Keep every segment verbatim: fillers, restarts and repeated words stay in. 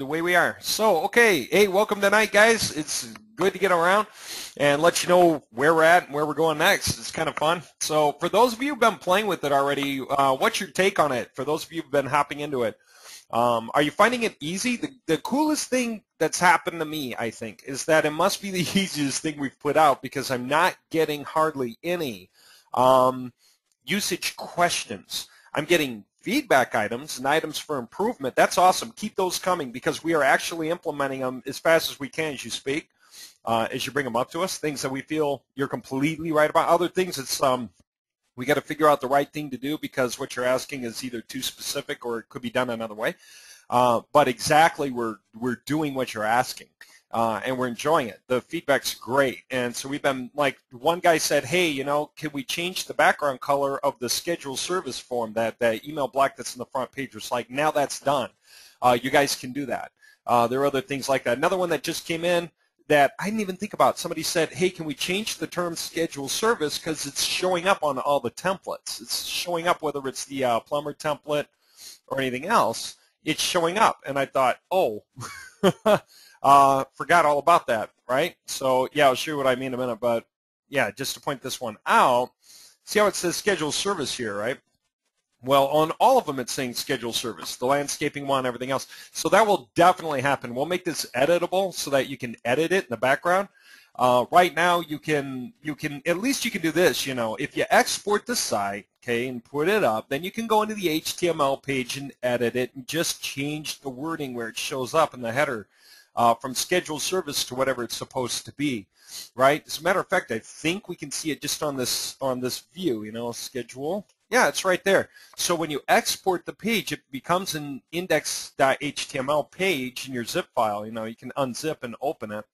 the way we are. So, okay, hey, welcome tonight, guys. It's good to get around and let you know where we're at and where we're going next. It's kind of fun. So for those of you who've been playing with it already, uh, what's your take on it? For those of you who've been hopping into it, um, are you finding it easy? The, the coolest thing that's happened to me, I think, is that it must be the easiest thing we've put out, because I'm not getting hardly any um, usage questions. I'm getting feedback items and items for improvement. That's awesome. Keep those coming, because we are actually implementing them as fast as we can as you speak. Uh, as you bring them up to us, things that we feel you're completely right about. Other things, it's um, we got to figure out the right thing to do, because what you're asking is either too specific or it could be done another way. Uh, but exactly, we're we're doing what you're asking, uh, and we're enjoying it. The feedback's great, and so we've been like, one guy said, "Hey, you know, can we change the background color of the scheduled service form, that that email block that's in the front page?" It's like, now that's done. Uh, you guys can do that. Uh, there are other things like that. Another one that just came in that I didn't even think about. Somebody said, hey, can we change the term schedule service, because it's showing up on all the templates. It's showing up whether it's the uh, plumber template or anything else. It's showing up. And I thought, oh, uh, forgot all about that, right? So, yeah, I'll show you what I mean in a minute. But, yeah, just to point this one out, see how it says schedule service here, right? Well, on all of them, it's saying schedule service, the landscaping one, everything else. So that will definitely happen. We'll make this editable so that you can edit it in the background. Uh, right now, you can, you can, at least you can do this, you know. If you export the site, okay, and put it up, then you can go into the H T M L page and edit it and just change the wording where it shows up in the header uh, from schedule service to whatever it's supposed to be, right? As a matter of fact, I think we can see it just on this, on this view, you know, schedule. Yeah, it's right there. So when you export the page, it becomes an index dot H T M L page in your zip file. You know, you can unzip and open it.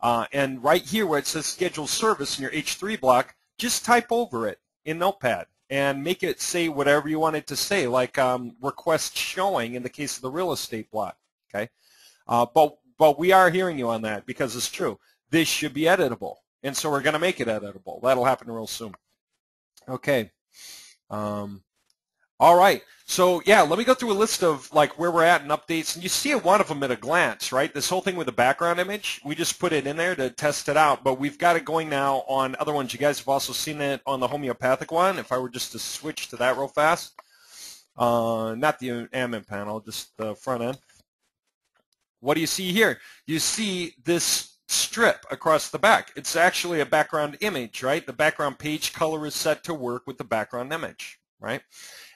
Uh, and right here where it says schedule service in your H three block, just type over it in Notepad and make it say whatever you want it to say, like um, request showing in the case of the real estate block. Okay, uh, but, but we are hearing you on that, because it's true. This should be editable, and so we're going to make it editable. That'll happen real soon. Okay. Um, all right, so yeah, let me go through a list of like where we're at and updates, and you see one of them at a glance, right? This whole thing with the background image, we just put it in there to test it out, but we've got it going now on other ones. You guys have also seen it on the homeopathic one. If I were just to switch to that real fast, uh, not the admin panel, just the front end, what do you see here? You see this strip across the back. It's actually a background image, right? The background page color is set to work with the background image, right?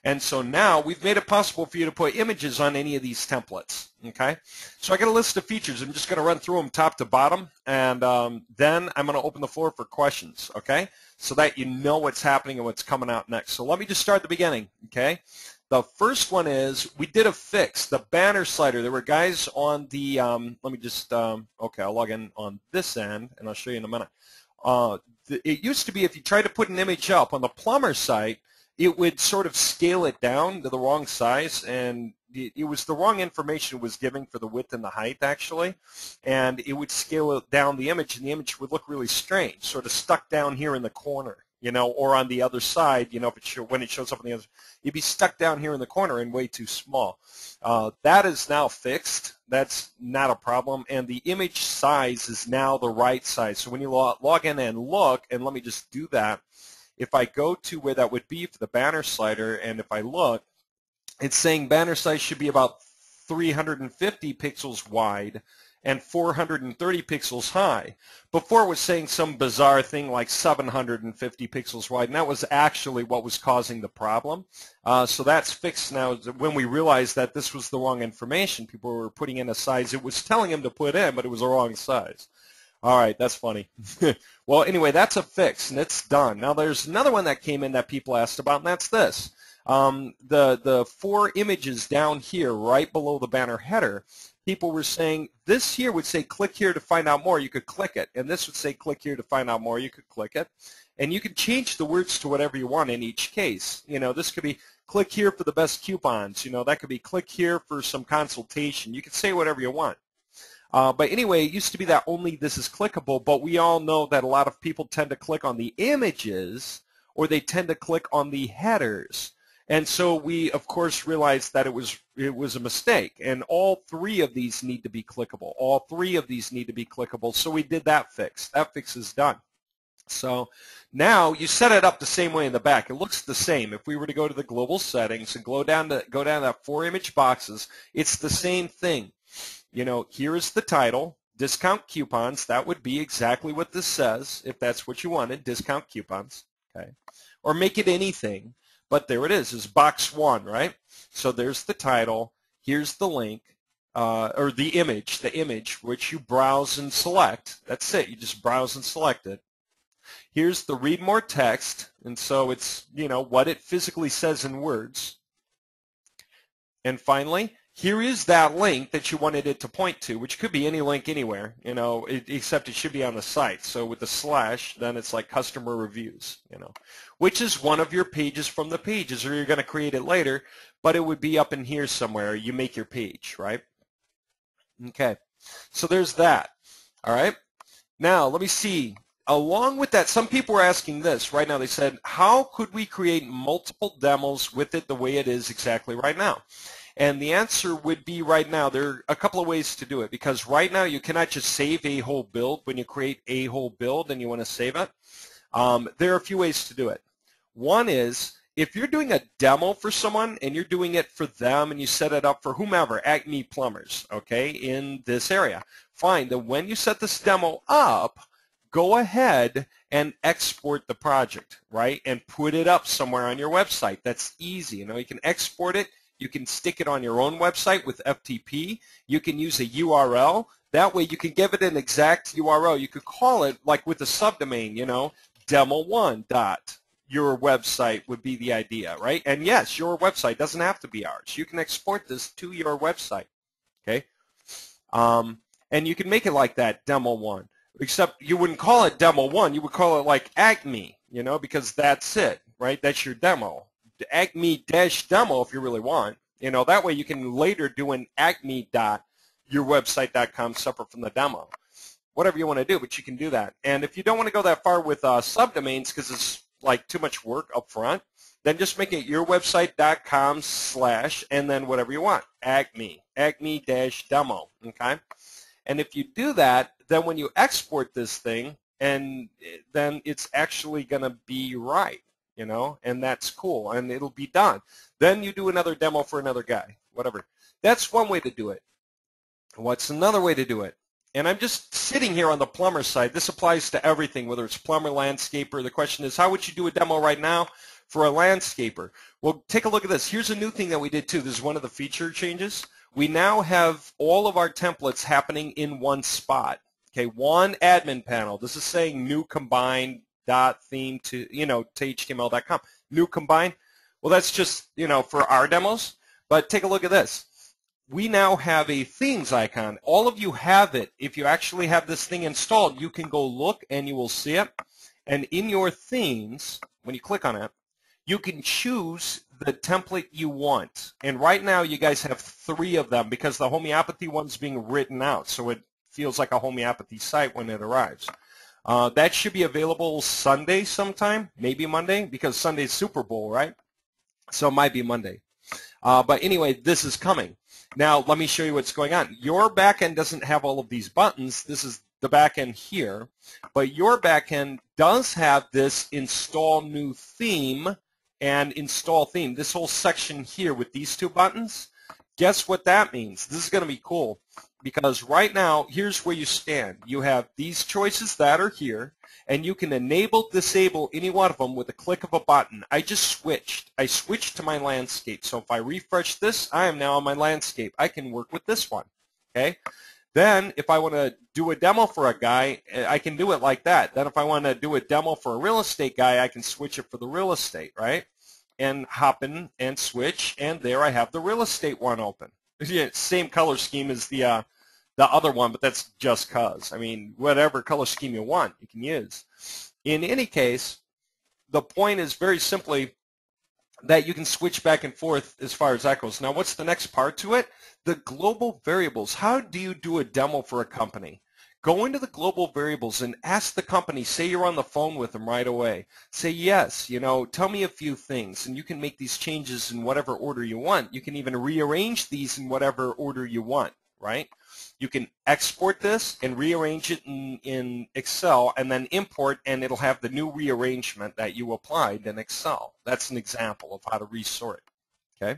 And so now we've made it possible for you to put images on any of these templates, okay? So I got a list of features. I'm just going to run through them top to bottom, and um, then I'm going to open the floor for questions, okay? So that you know what's happening and what's coming out next. So let me just start at the beginning, okay? The first one is we did a fix, the banner slider. There were guys on the, um, let me just, um, okay, I'll log in on this end, and I'll show you in a minute. Uh, the, it used to be if you tried to put an image up on the plumber site, it would sort of scale it down to the wrong size, and it, it was the wrong information it was giving for the width and the height, actually, and it would scale down the image, and the image would look really strange, sort of stuck down here in the corner, you know, or on the other side, you know, if it show, when it shows up on the other, you'd be stuck down here in the corner and way too small. Uh, that is now fixed. That's not a problem. And the image size is now the right size. So when you log, log in and look, and let me just do that, if I go to where that would be for the banner slider, and if I look, it's saying banner size should be about three hundred fifty pixels wide and four hundred thirty pixels high. Before it was saying some bizarre thing like seven hundred fifty pixels wide, and that was actually what was causing the problem. Uh, so that's fixed now. When we realized that this was the wrong information, people were putting in a size it was telling them to put in, but it was the wrong size. All right, that's funny. Well, anyway, that's a fix, and it's done. Now, there's another one that came in that people asked about, and that's this. Um, the, the four images down here right below the banner header, people were saying this here would say click here to find out more, you could click it, and this would say click here to find out more, you could click it, and you can change the words to whatever you want in each case. You know, this could be click here for the best coupons, you know, that could be click here for some consultation. You could say whatever you want. Uh, but anyway, it used to be that only this is clickable, but we all know that a lot of people tend to click on the images, or they tend to click on the headers. And so we, of course, realized that it was it was a mistake, and all three of these need to be clickable. All three of these need to be clickable, so we did that fix. That fix is done. So now you set it up the same way in the back. It looks the same. If we were to go to the global settings and go down to go down to that four image boxes, it's the same thing. You know, here is the title, discount coupons. That would be exactly what this says if that's what you wanted, discount coupons, okay? Or make it anything. But there it is, is box one, right? So there's the title, here's the link, uh, or the image, the image which you browse and select. That's it, you just browse and select it. Here's the read more text, and so it's, you know, what it physically says in words. And finally, here is that link that you wanted it to point to, which could be any link anywhere, you know, it, except it should be on the site. So with the slash, then it's like customer reviews, you know, which is one of your pages from the pages, or you're going to create it later, but it would be up in here somewhere. You make your page, right? Okay, so there's that. All right, now let me see. Along with that, some people were asking this right now. They said, how could we create multiple demos with it the way it is exactly right now? And the answer would be right now, there are a couple of ways to do it, because right now you cannot just save a whole build. When you create a whole build and you want to save it, um, there are a few ways to do it. One is, if you're doing a demo for someone and you're doing it for them and you set it up for whomever, Acme Plumbers, okay, in this area, fine. Then when you set this demo up, go ahead and export the project, right, and put it up somewhere on your website. That's easy. You know, you can export it. You can stick it on your own website with F T P. You can use a U R L. That way you can give it an exact U R L. You could call it, like with a subdomain, you know, demo one dot your website would be the idea, right? And yes, your website doesn't have to be ours. You can export this to your website, okay? Um, and you can make it like that, demo one, except you wouldn't call it demo one. You would call it like Acme, you know, because that's it, right? That's your demo. Acme-demo if you really want. You know, that way you can later do an acme dot your website dot com separate from the demo. Whatever you want to do, but you can do that. And if you don't want to go that far with uh, subdomains because it's like too much work up front, then just make it your website dot com slash and then whatever you want, Acme, acme-demo, okay? And if you do that, then when you export this thing, and then it's actually going to be right. You know, and that's cool, and it'll be done. Then you do another demo for another guy, whatever. That's one way to do it. What's another way to do it? And I'm just sitting here on the plumber side. This applies to everything, whether it's plumber, landscaper. The question is, how would you do a demo right now for a landscaper? Well, take a look at this. Here's a new thing that we did, too. This is one of the feature changes. We now have all of our templates happening in one spot, okay, one admin panel. This is saying new combined dot theme to you know to H T M L dot com new combine. Well, that's just you know for our demos, but take a look at this. We now have a themes icon. All of you have it. If you actually have this thing installed, you can go look and you will see it. And in your themes, when you click on it, you can choose the template you want. And right now you guys have three of them because the homeopathy one's being written out, so it feels like a homeopathy site when it arrives. Uh, that should be available Sunday sometime, maybe Monday, because Sunday's Super Bowl, right? So it might be Monday. Uh, but anyway, this is coming. Now, let me show you what's going on. Your backend doesn't have all of these buttons. This is the backend here. But your backend does have this install new theme and install theme, this whole section here with these two buttons. Guess what that means? This is going to be cool. Because right now, here's where you stand. You have these choices that are here, and you can enable, disable any one of them with a click of a button. I just switched. I switched to my landscape. So if I refresh this, I am now on my landscape. I can work with this one, okay? Then if I want to do a demo for a guy, I can do it like that. Then if I want to do a demo for a real estate guy, I can switch it for the real estate, right? And hop in and switch, and there I have the real estate one open. Yeah, same color scheme as the uh, the other one, but that's just cause. I mean, whatever color scheme you want, you can use. In any case, the point is very simply that you can switch back and forth as far as that goes. Now, what's the next part to it? The global variables. How do you do a demo for a company? Go into the global variables and ask the company, say you're on the phone with them right away. Say, yes, you know, tell me a few things, and you can make these changes in whatever order you want. You can even rearrange these in whatever order you want, right? You can export this and rearrange it in, in Excel, and then import, and it'll have the new rearrangement that you applied in Excel. That's an example of how to resort. Okay,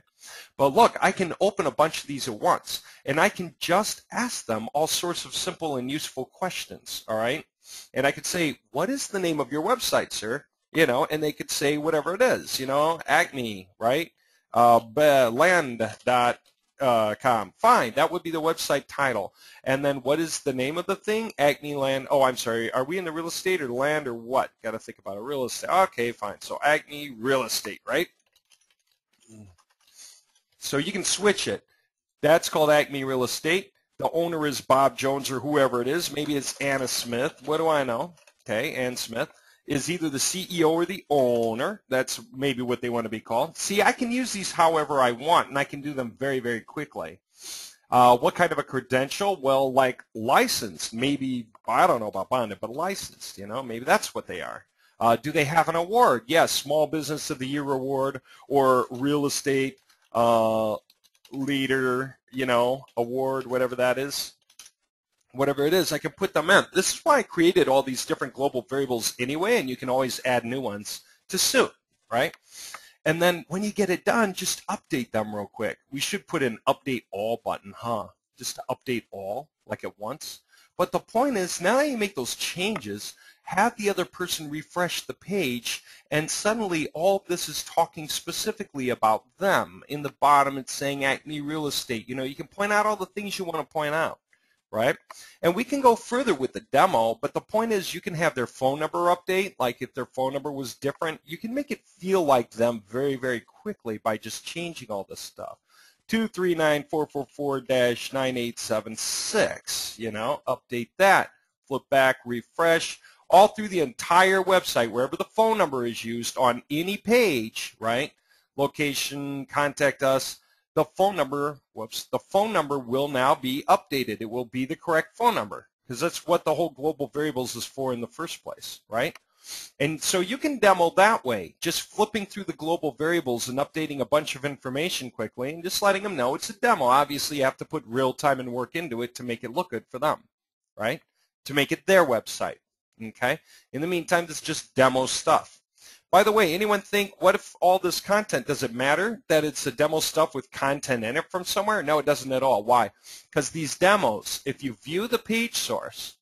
but look, I can open a bunch of these at once, and I can just ask them all sorts of simple and useful questions, all right? And I could say, what is the name of your website, sir? You know, and they could say whatever it is, you know, Acme, right? Uh, land dot com. Fine, that would be the website title. And then what is the name of the thing? Acme Land. Oh, I'm sorry, are we in the real estate or land or what? Got to think about it. Real estate. Okay, fine. So Acme Real Estate, right? So you can switch it. That's called Acme Real Estate. The owner is Bob Jones or whoever it is. Maybe it's Anna Smith. What do I know? Okay, Ann Smith is either the C E O or the owner. That's maybe what they want to be called. See, I can use these however I want, and I can do them very, very quickly. Uh, what kind of a credential? Well, like licensed. Maybe, I don't know about bonded, but licensed, you know, maybe that's what they are. Uh, do they have an award? Yes, Small Business of the Year Award or Real Estate Uh, leader, you know, award, whatever that is, whatever it is, I can put them in. This is why I created all these different global variables anyway, and you can always add new ones to suit, right? And then when you get it done, just update them real quick. We should put an update all button, huh? Just to update all, like at once. But the point is, now that you make those changes, have the other person refresh the page, and suddenly all of this is talking specifically about them. In the bottom, it's saying Acme Real Estate. You know, you can point out all the things you want to point out, right? And we can go further with the demo, but the point is you can have their phone number update. Like if their phone number was different, you can make it feel like them very, very quickly by just changing all this stuff. two three nine, four four four, nine eight seven six, you know, update that. Flip back, refresh. All through the entire website, wherever the phone number is used on any page, right? Location, contact us. The phone number, whoops, the phone number will now be updated. It will be the correct phone number because that's what the whole global variables is for in the first place, right? And so you can demo that way, just flipping through the global variables and updating a bunch of information quickly and just letting them know it's a demo. Obviously, you have to put real time and work into it to make it look good for them, right? To make it their website. Okay. In the meantime, this is just demo stuff. By the way, anyone think, what if all this content, does it matter that it's a demo stuff with content in it from somewhere? No, it doesn't at all. Why? Because these demos, if you view the page source,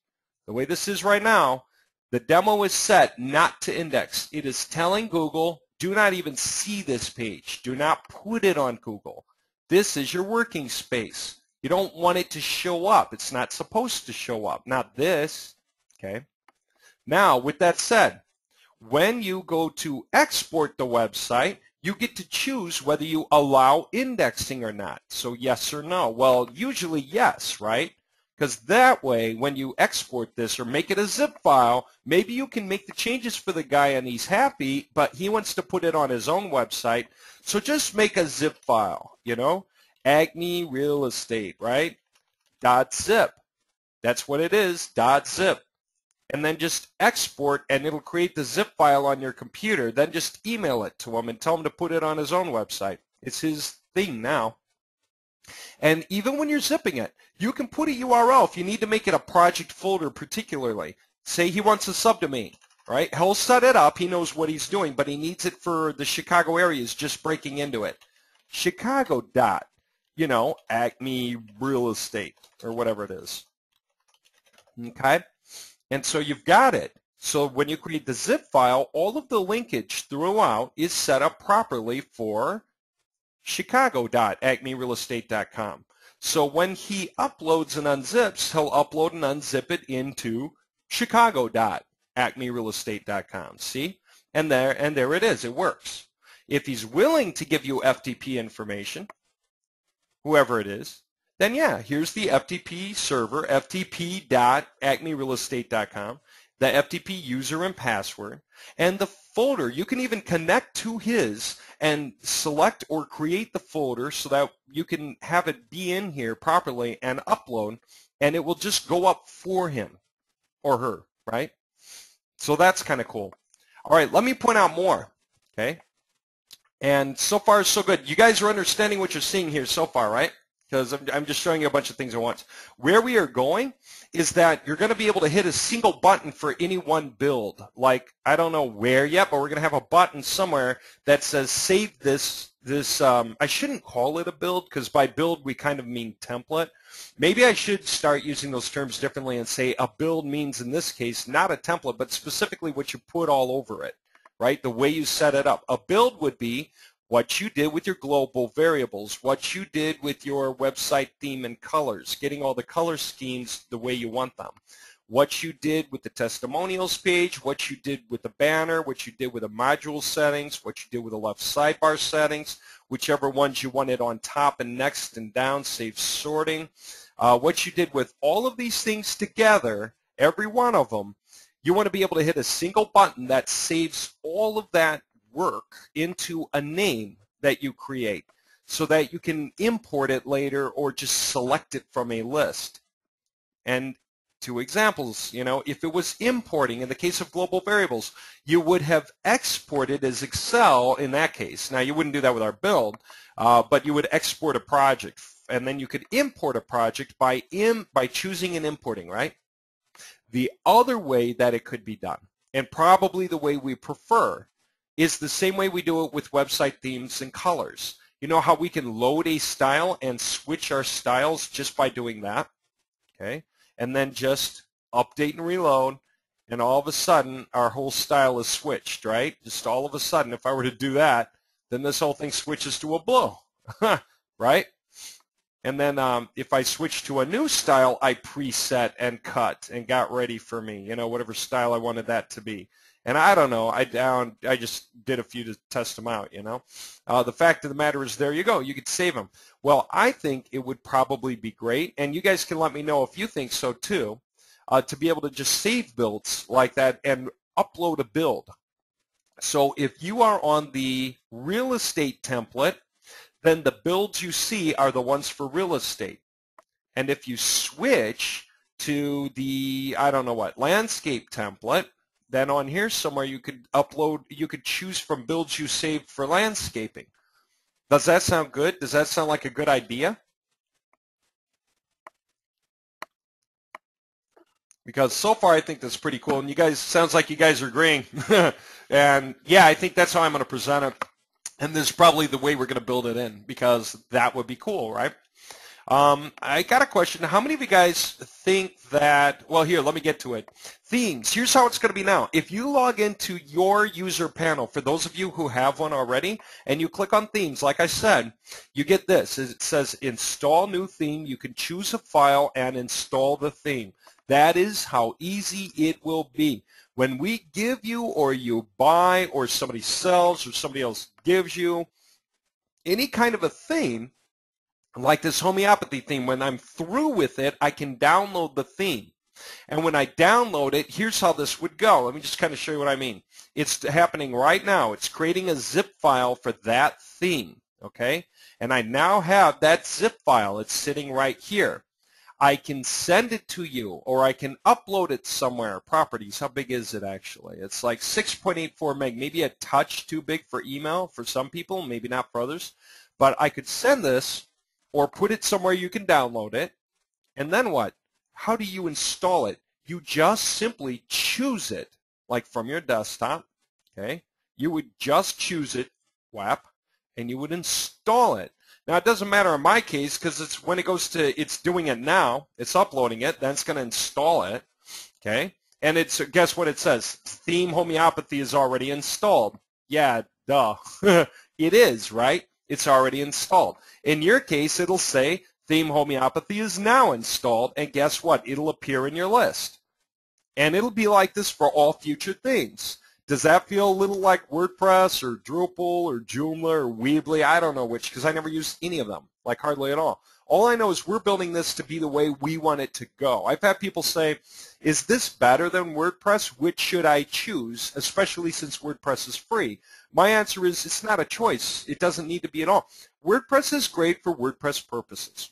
the way this is right now, the demo is set not to index. It is telling Google, do not even see this page. Do not put it on Google. This is your working space. You don't want it to show up. It's not supposed to show up. Not this. Okay. Now, with that said, when you go to export the website, you get to choose whether you allow indexing or not. So yes or no? Well, usually yes, right? Because that way, when you export this or make it a zip file, maybe you can make the changes for the guy and he's happy, but he wants to put it on his own website. So just make a zip file, you know? Acme Real Estate, right? Dot zip. That's what it is, dot zip. And then just export, and it'll create the zip file on your computer. Then just email it to him and tell him to put it on his own website. It's his thing now. And even when you're zipping it, you can put a U R L if you need to make it a project folder particularly. Say he wants a subdomain, right? He'll set it up. He knows what he's doing, but he needs it for the Chicago area. He's just breaking into it. Chicago dot, you know, Acme Real Estate or whatever it is. Okay? And so you've got it. So when you create the zip file, all of the linkage throughout is set up properly for chicago dot acme real estate dot com. So when he uploads and unzips, he'll upload and unzip it into chicago dot acme real estate dot com. See? And there, and there it is. It works. If he's willing to give you F T P information, whoever it is, then yeah, here's the F T P server, F T P dot acme real estate dot com, the F T P user and password, and the folder. You can even connect to his and select or create the folder so that you can have it be in here properly and upload, and it will just go up for him or her, right? So that's kind of cool. All right, let me point out more, okay? And so far, so good. You guys are understanding what you're seeing here so far, right? Because I'm, I'm just showing you a bunch of things at once. Where we are going is that you're going to be able to hit a single button for any one build. Like, I don't know where yet, but we're going to have a button somewhere that says save this. This um, I shouldn't call it a build, because by build we kind of mean template. Maybe I should start using those terms differently and say a build means, in this case, not a template, but specifically what you put all over it, right? The way you set it up. A build would be what you did with your global variables, what you did with your website theme and colors, getting all the color schemes the way you want them, what you did with the testimonials page, what you did with the banner, what you did with the module settings, what you did with the left sidebar settings, whichever ones you wanted on top and next and down, save sorting, uh, what you did with all of these things together, every one of them. You want to be able to hit a single button that saves all of that work into a name that you create so that you can import it later or just select it from a list. And two examples, you know, if it was importing, in the case of global variables, you would have exported as Excel in that case. Now, you wouldn't do that with our build, uh, but you would export a project, and then you could import a project by, im by choosing and importing, right? The other way that it could be done, and probably the way we prefer, is the same way we do it with website themes and colors. You know how we can load a style and switch our styles just by doing that, okay? And then just update and reload, and all of a sudden our whole style is switched, right? Just all of a sudden, if I were to do that, then this whole thing switches to a blue, right? And then um, if I switch to a new style, I preset and cut and got ready for me, you know, whatever style I wanted that to be. And I don't know, I down, I just did a few to test them out, you know. Uh, the fact of the matter is, there you go, you could save them. Well, I think it would probably be great, and you guys can let me know if you think so too, uh, to be able to just save builds like that and upload a build. So if you are on the real estate template, then the builds you see are the ones for real estate. And if you switch to the, I don't know what, landscape template, then on here somewhere you could upload, you could choose from builds you saved for landscaping. Does that sound good? Does that sound like a good idea? Because so far I think that's pretty cool, and you guys, sounds like you guys are agreeing. And yeah, I think that's how I'm going to present it. And this is probably the way we're going to build it in, because that would be cool, right? Um, I got a question. How many of you guys think that, well, here, let me get to it. Themes, here's how it's going to be now. If you log into your user panel, for those of you who have one already, and you click on themes, like I said, you get this. It says install new theme. You can choose a file and install the theme. That is how easy it will be. When we give you, or you buy, or somebody sells, or somebody else gives you any kind of a theme, like this homeopathy theme, when I'm through with it, I can download the theme. And when I download it, here's how this would go. Let me just kind of show you what I mean. It's happening right now. It's creating a zip file for that theme, okay? And I now have that zip file. It's sitting right here. I can send it to you, or I can upload it somewhere. Properties, how big is it actually? It's like six point eight four meg, maybe a touch too big for email for some people, maybe not for others. But I could send this or put it somewhere you can download it. And then what? How do you install it? You just simply choose it, like from your desktop, okay? You would just choose it, W A P, and you would install it. Now, it doesn't matter in my case, because it's when it goes to, it's doing it now, it's uploading it, then it's going to install it, okay? And it's, guess what it says? Theme homeopathy is already installed. Yeah, duh. It is, right? It's already installed. In your case, it'll say theme homeopathy is now installed, and guess what? It'll appear in your list. And it'll be like this for all future themes. Does that feel a little like WordPress or Drupal or Joomla or Weebly? I don't know which, because I never used any of them, like hardly at all. All I know is we're building this to be the way we want it to go. I've had people say, is this better than WordPress? Which should I choose, especially since WordPress is free? My answer is it's not a choice. It doesn't need to be at all. WordPress is great for WordPress purposes.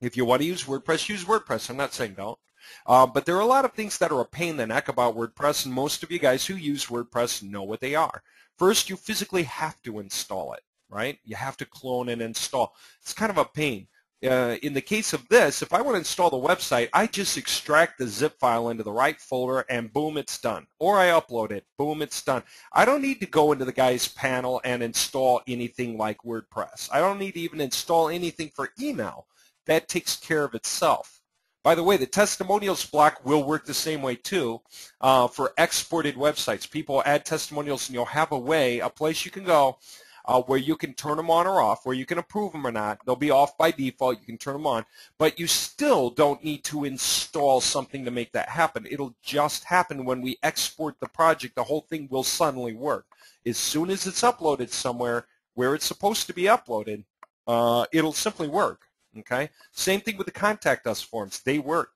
If you want to use WordPress, use WordPress. I'm not saying don't. Uh, but there are a lot of things that are a pain in the neck about WordPress, and most of you guys who use WordPress know what they are. First, you physically have to install it, right? You have to clone and install. It's kind of a pain. Uh, in the case of this, if I want to install the website, I just extract the zip file into the right folder and boom, it's done. Or I upload it, boom, it's done. I don't need to go into the guy's panel and install anything like WordPress. I don't need to even install anything for email. That takes care of itself. By the way, the testimonials block will work the same way too uh, for exported websites. People add testimonials and you'll have a way, a place you can go Uh, where you can turn them on or off, where you can approve them or not. They'll be off by default. You can turn them on. But you still don't need to install something to make that happen. It'll just happen when we export the project. The whole thing will suddenly work. As soon as it's uploaded somewhere where it's supposed to be uploaded, uh, it'll simply work. Okay? Same thing with the Contact Us forms. They work.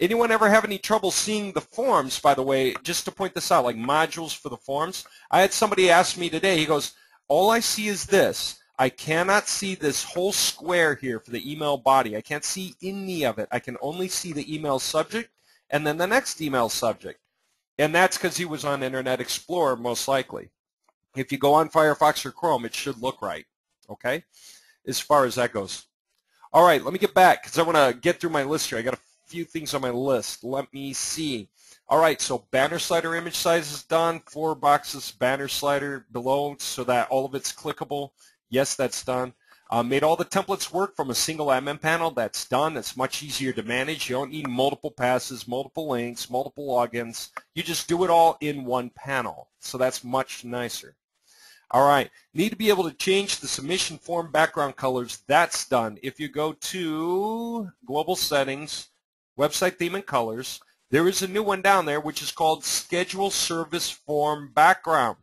Anyone ever have any trouble seeing the forms, by the way, just to point this out, like modules for the forms? I had somebody ask me today, he goes, all I see is this. I cannot see this whole square here for the email body. I can't see any of it. I can only see the email subject and then the next email subject. And that's because he was on Internet Explorer, most likely. If you go on Firefox or Chrome, it should look right, okay, as far as that goes. All right, let me get back because I want to get through my list here. I got a few things on my list. Let me see. All right, so banner slider image size is done. Four boxes banner slider below so that all of it's clickable. Yes, that's done. Uh, made all the templates work from a single admin panel. That's done. It's much easier to manage. You don't need multiple passes, multiple links, multiple logins. You just do it all in one panel. So that's much nicer. All right, need to be able to change the submission form background colors. That's done. If you go to global settings, website theme and colors, there is a new one down there which is called Schedule Service Form Background.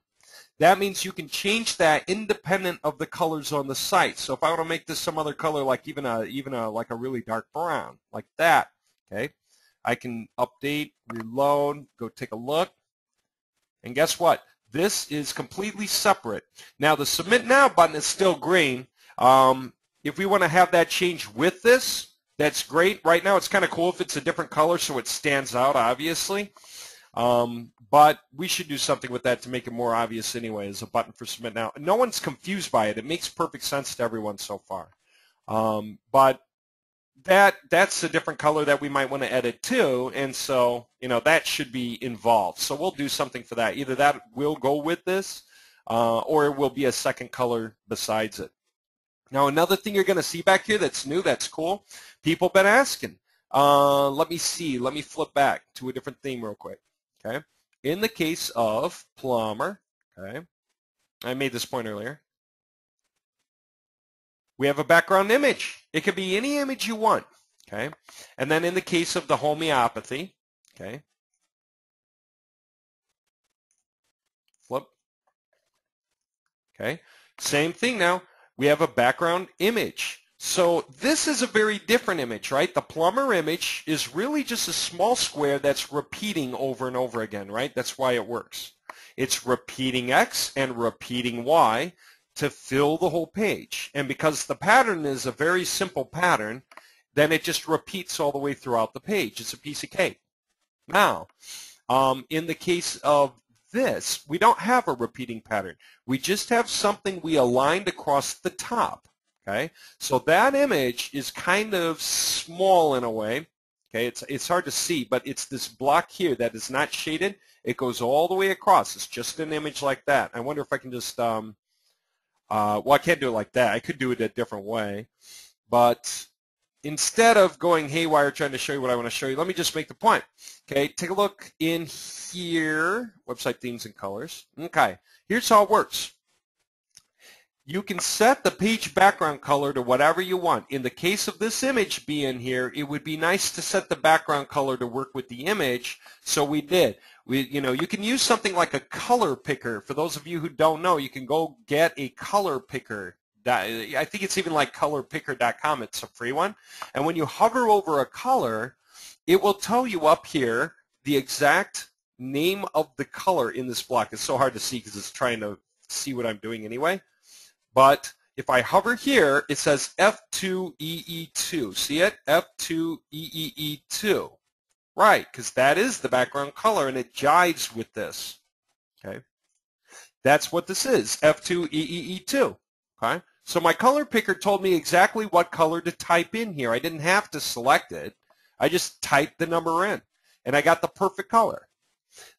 That means you can change that independent of the colors on the site. So if I want to make this some other color, like even a even a like a really dark brown, like that, okay, I can update, reload, go take a look, and guess what? This is completely separate. Now the Submit Now button is still green. Um, if we want to have that change with this, that's great. Right now it's kind of cool if it's a different color so it stands out, obviously. Um, but we should do something with that to make it more obvious anyway as a button for Submit Now. No one's confused by it. It makes perfect sense to everyone so far. Um, but that that's a different color that we might want to edit too, and so you know that should be involved. So we'll do something for that. Either that will go with this uh, or it will be a second color besides it. Now another thing you're going to see back here that's new, that's cool, people have been asking. Uh, let me see, let me flip back to a different theme real quick. Okay, in the case of plumber, okay, I made this point earlier, we have a background image. It could be any image you want, okay? And then in the case of the homeopathy, okay, flip, okay, same thing now. We have a background image. So this is a very different image, right? The plumber image is really just a small square that's repeating over and over again, right? That's why it works. It's repeating X and repeating Y to fill the whole page. And because the pattern is a very simple pattern, then it just repeats all the way throughout the page. It's a piece of cake. Now, um, in the case of this, we don't have a repeating pattern. We just have something we aligned across the top, okay? So that image is kind of small in a way, okay? It's, it's hard to see, but it's this block here that is not shaded. It goes all the way across. It's just an image like that. I wonder if I can just, um, uh, well, I can't do it like that. I could do it a different way, but instead of going haywire trying to show you what I want to show you, let me just make the point. Okay, take a look in here, website themes and colors. Okay, here's how it works. You can set the page background color to whatever you want. In the case of this image being here, it would be nice to set the background color to work with the image, so we did. We, you know, you can use something like a color picker. For those of you who don't know, you can go get a color picker I think it's even like color picker dot com. It's a free one. And when you hover over a color, it will tell you up here the exact name of the color in this block. It's so hard to see because it's trying to see what I'm doing anyway. But if I hover here, it says F two E E two. See it? F two E E E two. Right, because that is the background color, and it jives with this. Okay, that's what this is, F two E E E two. Okay, so my color picker told me exactly what color to type in here. I didn't have to select it. I just typed the number in, and I got the perfect color.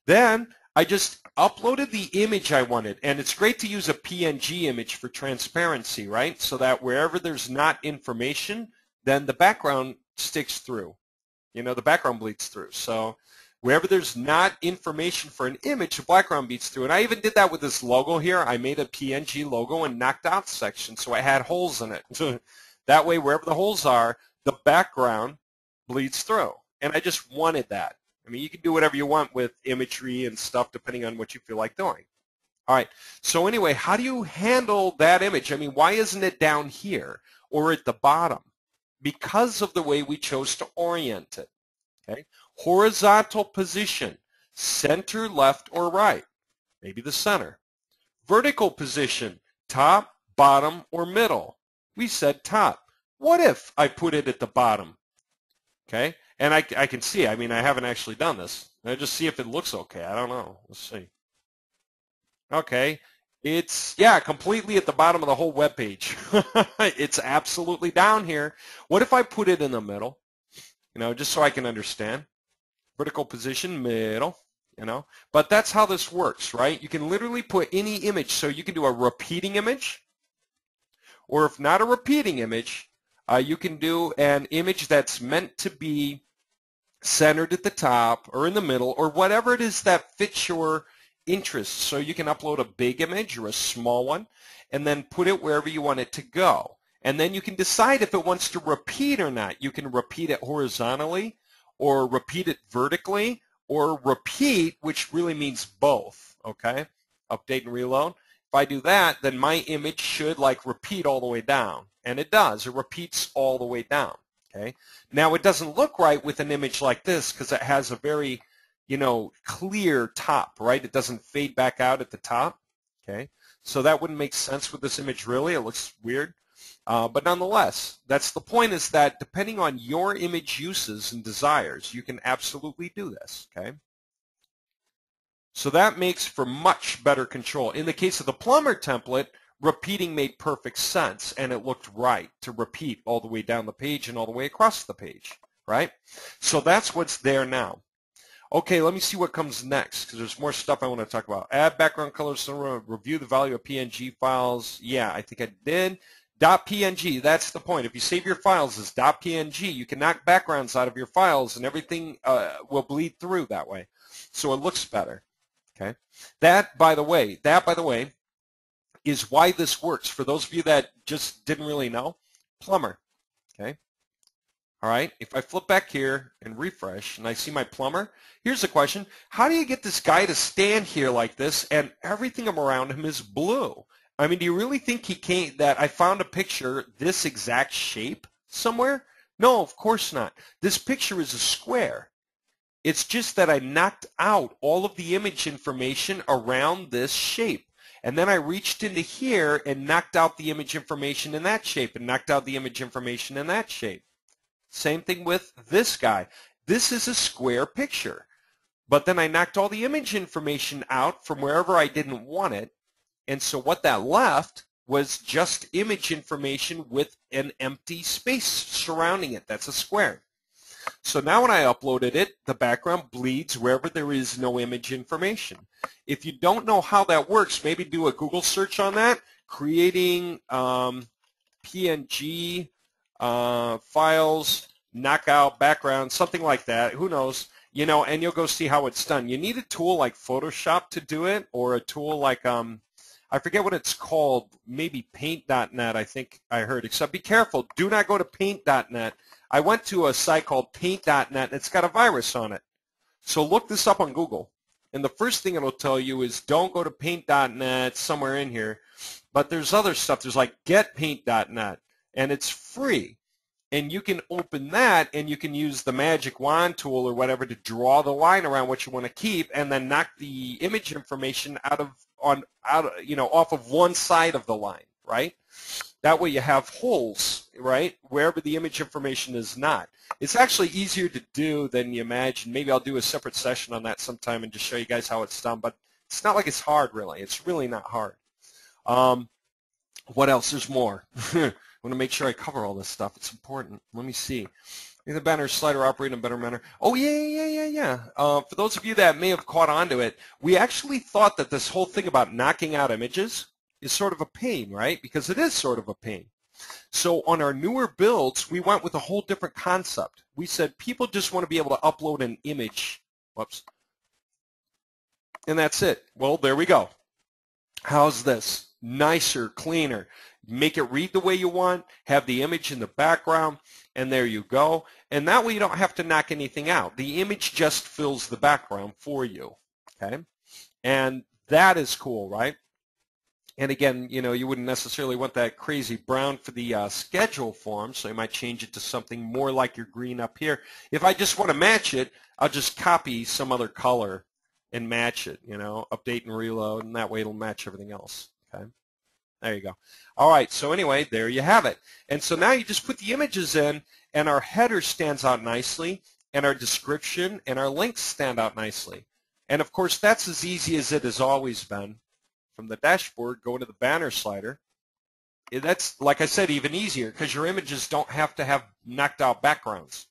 Then I just uploaded the image I wanted, and it's great to use a P N G image for transparency, right? So that wherever there's not information, then the background sticks through. You know, the background bleeds through. So wherever there's not information for an image, the background bleeds through. And I even did that with this logo here. I made a P N G logo and knocked out section, so I had holes in it. So that way, wherever the holes are, the background bleeds through. And I just wanted that. I mean, you can do whatever you want with imagery and stuff depending on what you feel like doing. All right. So anyway, how do you handle that image? I mean, why isn't it down here or at the bottom? Because of the way we chose to orient it. Okay? Horizontal position, center, left, or right, maybe the center. Vertical position, top, bottom, or middle. We said top. What if I put it at the bottom? Okay, and I, I can see, I mean, I haven't actually done this. I'll just see if it looks okay. I don't know. Let's see. Okay. It's, yeah, completely at the bottom of the whole web page. It's absolutely down here. What if I put it in the middle, you know, just so I can understand? Vertical position, middle, you know. But that's how this works, right? You can literally put any image. So you can do a repeating image, or if not a repeating image, uh, you can do an image that's meant to be centered at the top or in the middle or whatever it is that fits your interest. So you can upload a big image or a small one and then put it wherever you want it to go. And then you can decide if it wants to repeat or not. You can repeat it horizontally or repeat it vertically or repeat, which really means both, okay? Update and reload. If I do that, then my image should like repeat all the way down. And it does. It repeats all the way down, okay? Now it doesn't look right with an image like this because it has a very you know, clear top, right? It doesn't fade back out at the top, okay? So that wouldn't make sense with this image, really. It looks weird. Uh, but nonetheless, that's the point, is that depending on your image uses and desires, you can absolutely do this, okay? So that makes for much better control. In the case of the plumber template, repeating made perfect sense, and it looked right to repeat all the way down the page and all the way across the page, right? So that's what's there now. Okay, let me see what comes next because there's more stuff I want to talk about. Add background colors, review the value of P N G files. Yeah, I think I did. .png, that's the point. If you save your files as .png, you can knock backgrounds out of your files and everything uh, will bleed through that way. So it looks better. Okay. That, by the way, that, by the way, is why this works. For those of you that just didn't really know, plumber. Okay. All right, if I flip back here and refresh and I see my plumber, here's the question. How do you get this guy to stand here like this and everything around him is blue? I mean, do you really think he can't, that I found a picture this exact shape somewhere? No, of course not. This picture is a square. It's just that I knocked out all of the image information around this shape. And then I reached into here and knocked out the image information in that shape and knocked out the image information in that shape. Same thing with this guy. This is a square picture, but then I knocked all the image information out from wherever I didn't want it, and so what that left was just image information with an empty space surrounding it. That's a square. So now when I uploaded it, the background bleeds wherever there is no image information. If you don't know how that works, maybe do a Google search on that, creating um, P N G Uh, files, knockout, background, something like that. Who knows? You know, and you'll go see how it's done. You need a tool like Photoshop to do it, or a tool like um, I forget what it's called. Maybe Paint dot net. I think I heard. Except be careful. Do not go to Paint dot net. I went to a site called Paint dot net, and it's got a virus on it. So look this up on Google, and the first thing it'll tell you is don't go to Paint dot net. Somewhere in here. But there's other stuff. There's like get paint dot net, and it's free. And you can open that, and you can use the magic wand tool or whatever to draw the line around what you want to keep, and then knock the image information out of on out you know off of one side of the line, right? That way you have holes, right, wherever the image information is not. It's actually easier to do than you imagine. Maybe I'll do a separate session on that sometime and just show you guys how it's done. But it's not like it's hard, really. It's really not hard. Um, what else? There's more. I want to make sure I cover all this stuff. It's important. Let me see. The banner slider operate in a better manner. Oh, yeah, yeah, yeah, yeah. Uh, for those of you that may have caught on to it, we actually thought that this whole thing about knocking out images is sort of a pain, right? Because it is sort of a pain. So on our newer builds, we went with a whole different concept. We said people just want to be able to upload an image. Whoops. And that's it. Well, there we go. How's this? Nicer, cleaner. Make it read the way you want, have the image in the background, and there you go. And that way you don't have to knock anything out. The image just fills the background for you, okay? And that is cool, right? And again, you know, you wouldn't necessarily want that crazy brown for the uh, schedule form, so you might change it to something more like your green up here. If I just want to match it, I'll just copy some other color and match it, you know, update and reload, and that way it'll match everything else, okay? There you go. All right, so anyway, there you have it. And so now you just put the images in, and our header stands out nicely, and our description and our links stand out nicely. And, of course, that's as easy as it has always been. From the dashboard, go into the banner slider. That's, like I said, even easier because your images don't have to have knocked out backgrounds.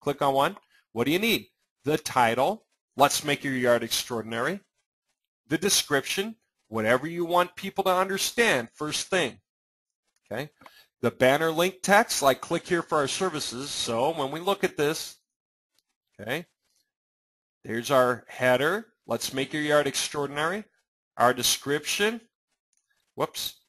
Click on one. What do you need? The title. Let's make your yard extraordinary. The description. Whatever you want people to understand, first thing, okay? The banner link text, like click here for our services. So when we look at this, okay, there's our header. Let's make your yard extraordinary. Our description, whoops.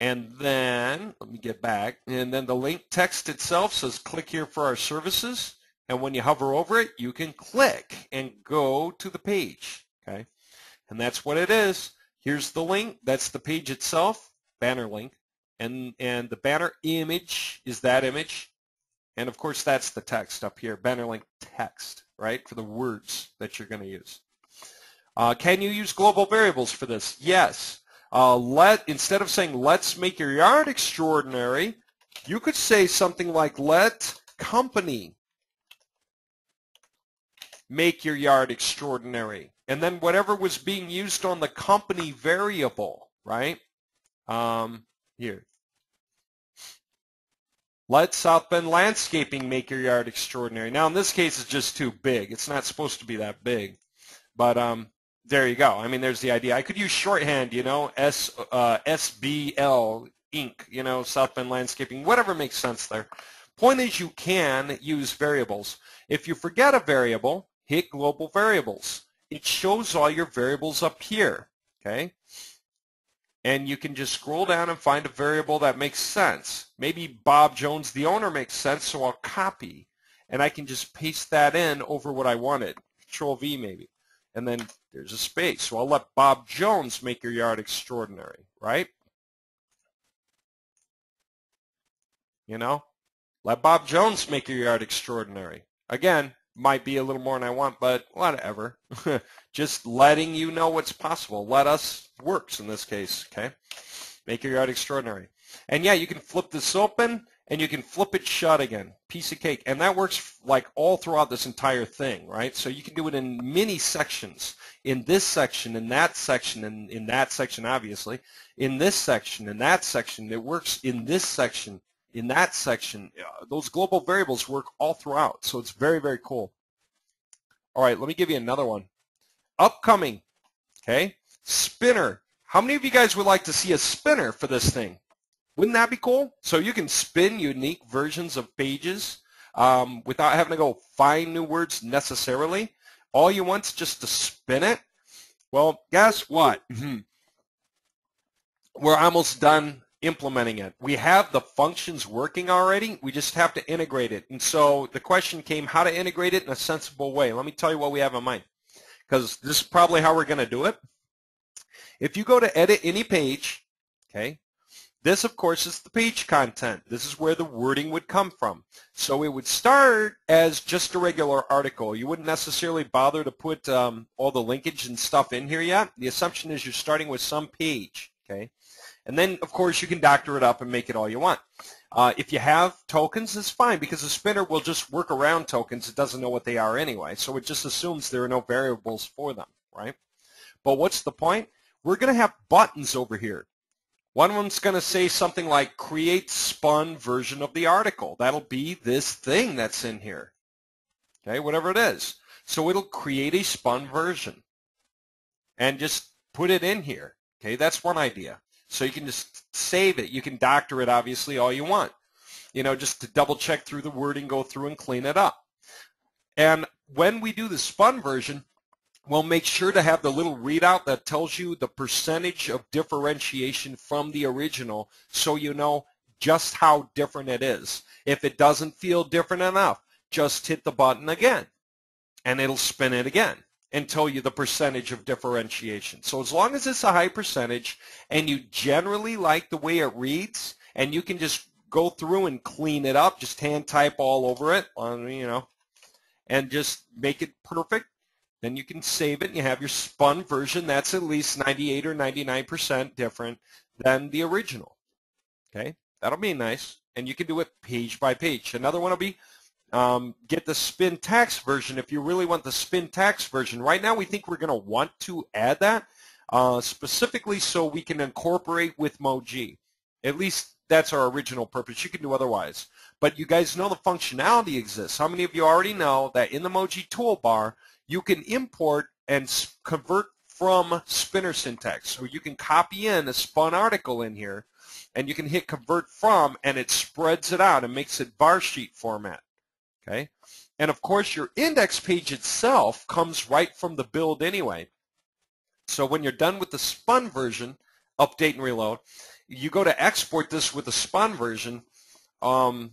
And then, let me get back, and then the link text itself says click here for our services. And when you hover over it, you can click and go to the page, okay? And that's what it is. Here's the link, that's the page itself, banner link, and, and the banner image is that image, and of course that's the text up here, banner link text, right, for the words that you're going to use. Uh, can you use global variables for this? Yes. Uh, let instead of saying let's make your yard extraordinary, you could say something like let company make your yard extraordinary. And then whatever was being used on the company variable, right? Um, here. Let South Bend Landscaping make your yard extraordinary. Now, in this case, it's just too big. It's not supposed to be that big. But um, there you go. I mean, there's the idea. I could use shorthand, you know, S, uh, S B L, Incorporated, you know, South Bend Landscaping, whatever makes sense there. Point is you can use variables. If you forget a variable, hit global variables. It shows all your variables up here, okay? And you can just scroll down and find a variable that makes sense. Maybe Bob Jones, the owner, makes sense, so I'll copy. And I can just paste that in over what I wanted, Control V maybe. And then there's a space, so I'll let Bob Jones make your yard extraordinary, right? You know, let Bob Jones make your yard extraordinary. Again, might be a little more than I want, but whatever. Just letting you know what's possible. Let us works in this case, okay? Make your yard extraordinary. And yeah, you can flip this open and you can flip it shut again. Piece of cake. And that works like all throughout this entire thing, right? So you can do it in many sections. In this section, in that section, in, in that section, obviously. In this section, in that section. It works in this section. In that section, those global variables work all throughout, so it's very, very cool. All right, let me give you another one. Upcoming, okay? Spinner. How many of you guys would like to see a spinner for this thing? Wouldn't that be cool? So you can spin unique versions of pages um, without having to go find new words necessarily. All you want is just to spin it. Well, guess what? We're almost done implementing it. We have the functions working already. We just have to integrate it. And so the question came how to integrate it in a sensible way. Let me tell you what we have in mind because this is probably how we're going to do it. If you go to edit any page, Okay. This, of course, is the page content. This is where the wording would come from. So it would start as just a regular article. You wouldn't necessarily bother to put um, all the linkage and stuff in here yet. The assumption is you're starting with some page, okay? And then, of course, you can doctor it up and make it all you want. Uh, if you have tokens, it's fine because the spinner will just work around tokens. It doesn't know what they are anyway, so it just assumes there are no variables for them, right? But what's the point? We're going to have buttons over here. One of them's going to say something like create spun version of the article. That'll be this thing that's in here, okay, whatever it is. So it'll create a spun version and just put it in here, okay? That's one idea. So you can just save it. You can doctor it, obviously, all you want, you know, just to double check through the wording, go through and clean it up. And when we do the spun version, well, make sure to have the little readout that tells you the percentage of differentiation from the original so you know just how different it is. If it doesn't feel different enough, just hit the button again, and it'll spin it again and tell you the percentage of differentiation. So as long as it's a high percentage and you generally like the way it reads and you can just go through and clean it up, just hand type all over it, you know, and just make it perfect, then you can save it and you have your spun version that's at least ninety-eight or ninety-nine percent different than the original. Okay, that'll be nice. And you can do it page by page. Another one will be um, get the spin tax version if you really want the spin tax version. Right now we think we're going to want to add that uh, specifically so we can incorporate with Moji. At least that's our original purpose. You can do otherwise. But you guys know the functionality exists. How many of you already know that in the Moji toolbar you can import and convert from spinner syntax. So you can copy in a spun article in here, and you can hit convert from, and it spreads it out and makes it var sheet format. Okay? And, of course, your index page itself comes right from the build anyway. So when you're done with the spun version, update and reload, you go to export this with the spun version, um,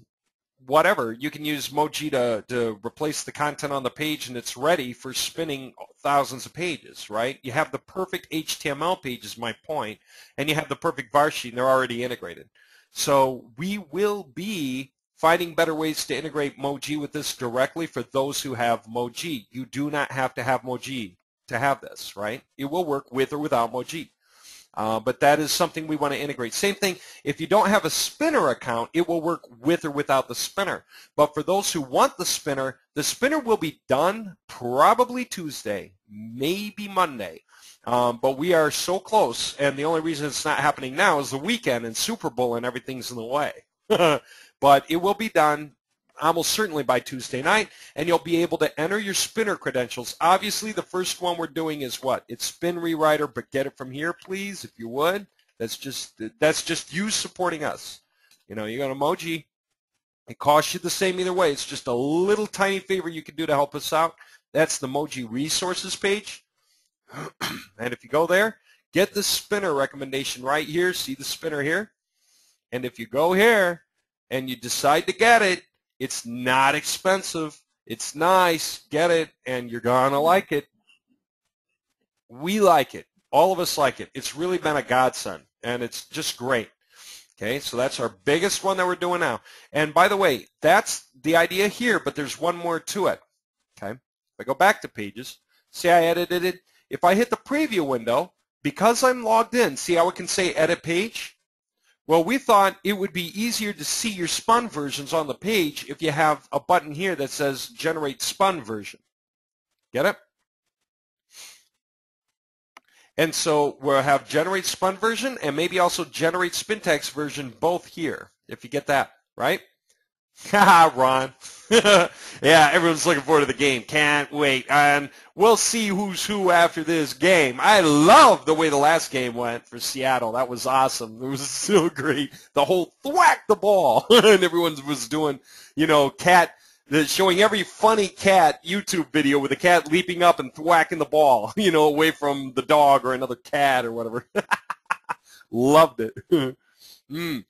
whatever, you can use Moji to, to replace the content on the page and it's ready for spinning thousands of pages, right? You have the perfect H T M L page is my point, and you have the perfect var sheet and they're already integrated. So we will be finding better ways to integrate Moji with this directly for those who have Moji. You do not have to have Moji to have this, right? It will work with or without Moji. Uh, but that is something we want to integrate. Same thing, if you don't have a spinner account, it will work with or without the spinner. But for those who want the spinner, the spinner will be done probably Tuesday, maybe Monday. Um, but we are so close, and the only reason it's not happening now is the weekend and Super Bowl and everything's in the way. But it will be done almost certainly by Tuesday night, and you'll be able to enter your spinner credentials. Obviously, the first one we're doing is what? It's Spin Rewriter, but get it from here, please, if you would. That's just that's just you supporting us. You know, you got Moji. It costs you the same either way. It's just a little tiny favor you can do to help us out. That's the Moji resources page. And if you go there, get the spinner recommendation right here. See the spinner here? And if you go here and you decide to get it, it's not expensive. It's nice. Get it, and you're going to like it. We like it. All of us like it. It's really been a godsend, and it's just great. Okay, so that's our biggest one that we're doing now. And, by the way, that's the idea here, but there's one more to it. Okay, if I go back to pages, see I edited it. If I hit the preview window, because I'm logged in, see how it can say edit page? Well, we thought it would be easier to see your spun versions on the page if you have a button here that says generate spun version. Get it? And so we'll have generate spun version and maybe also generate spin tax version both here, if you get that, right? Haha, Ron. Yeah, everyone's looking forward to the game. Can't wait. And we'll see who's who after this game. I love the way the last game went for Seattle. That was awesome. It was so great. The whole thwack the ball. And everyone was doing, you know, cat, showing every funny cat YouTube video with a cat leaping up and thwacking the ball, you know, away from the dog or another cat or whatever. Loved it. Mm.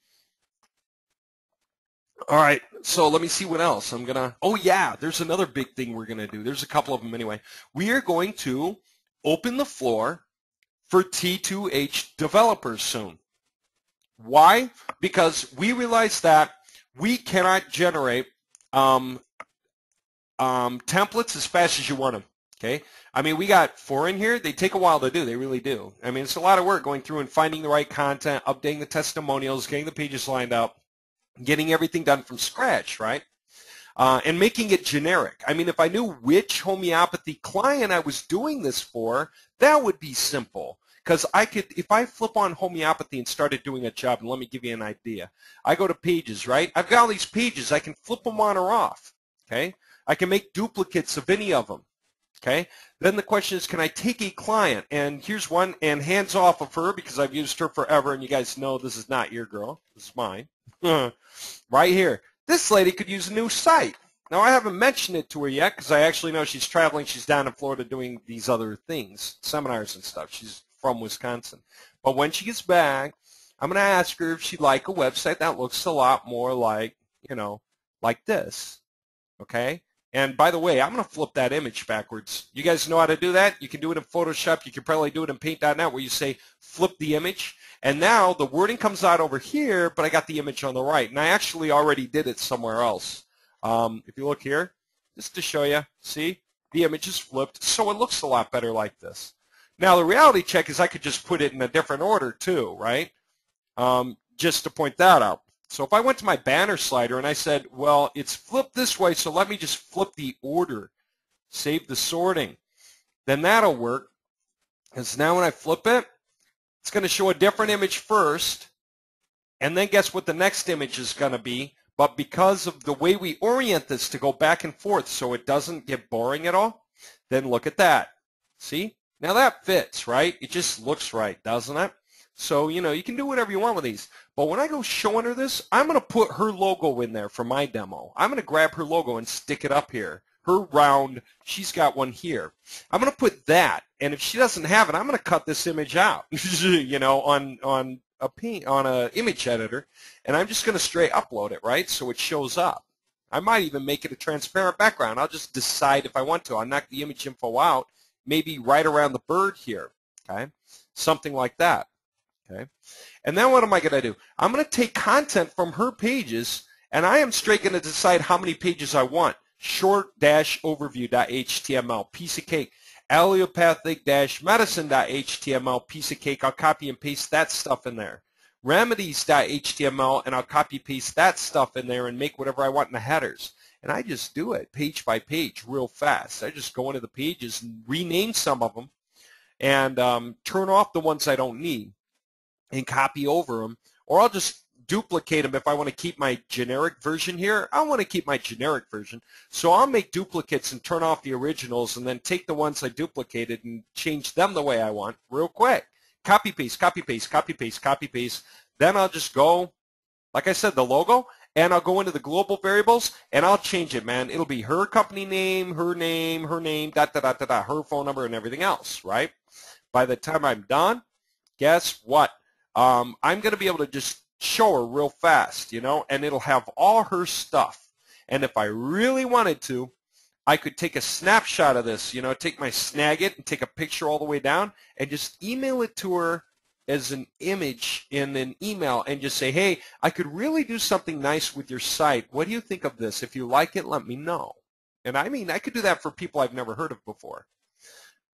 All right, so let me see what else I'm going to – oh, yeah, there's another big thing we're going to do. There's a couple of them anyway. We are going to open the floor for T two H developers soon. Why? Because we realize that we cannot generate um, um, templates as fast as you want them. Okay, I mean, we got four in here. They take a while to do. They really do. I mean, it's a lot of work going through and finding the right content, updating the testimonials, getting the pages lined up, getting everything done from scratch, right? Uh, and making it generic. I mean, if I knew which homeopathy client I was doing this for, that would be simple. Because I could, if I flip on homeopathy and started doing a job, and let me give you an idea. I go to pages, right? I've got all these pages. I can flip them on or off, okay? I can make duplicates of any of them. Okay, then the question is, can I take a client, and here's one, and hands off of her because I've used her forever, and you guys know this is not your girl, this is mine, right here. This lady could use a new site. Now, I haven't mentioned it to her yet because I actually know she's traveling. She's down in Florida doing these other things, seminars and stuff. She's from Wisconsin. But when she gets back, I'm going to ask her if she'd like a website that looks a lot more like, you know, like this, okay? And by the way, I'm going to flip that image backwards. You guys know how to do that? You can do it in Photoshop. You can probably do it in paint dot net where you say flip the image. And now the wording comes out over here, but I got the image on the right. And I actually already did it somewhere else. Um, if you look here, just to show you, see? The image is flipped, so it looks a lot better like this. Now, the reality check is I could just put it in a different order too, right? Um, just to point that out. So if I went to my banner slider and I said, well, it's flipped this way, so let me just flip the order, save the sorting, then that'll work. Because now when I flip it, it's going to show a different image first, and then guess what the next image is going to be. But because of the way we orient this to go back and forth so it doesn't get boring at all, then look at that. See? Now that fits, right? It just looks right, doesn't it? So, you know, you can do whatever you want with these. But when I go showing her this, I'm going to put her logo in there for my demo. I'm going to grab her logo and stick it up here. Her round, she's got one here. I'm going to put that. And if she doesn't have it, I'm going to cut this image out, you know, on, on a paint, on a image editor. And I'm just going to straight upload it, right, so it shows up. I might even make it a transparent background. I'll just decide if I want to. I'll knock the image info out, maybe right around the bird here, okay, something like that. Okay, and then what am I going to do? I'm going to take content from her pages, and I am straight going to decide how many pages I want. Short-overview.html, piece of cake. Allopathic-medicine.html, piece of cake. I'll copy and paste that stuff in there. Remedies.html, and I'll copy and paste that stuff in there and make whatever I want in the headers. And I just do it page by page real fast. I just go into the pages and rename some of them and um, turn off the ones I don't need, and copy over them, or I'll just duplicate them if I want to keep my generic version here. I want to keep my generic version, so I'll make duplicates and turn off the originals and then take the ones I duplicated and change them the way I want real quick. Copy, paste, copy, paste, copy, paste, copy, paste. Then I'll just go, like I said, the logo, and I'll go into the global variables, and I'll change it, man. It'll be her company name, her name, her name, dot, dot, dot, dot, dot, her phone number and everything else, right? By the time I'm done, guess what? Um, I'm going to be able to just show her real fast, you know, and it'll have all her stuff. And if I really wanted to, I could take a snapshot of this, you know, take my Snagit and take a picture all the way down and just email it to her as an image in an email and just say, hey, I could really do something nice with your site. What do you think of this? If you like it, let me know. And I mean, I could do that for people I've never heard of before.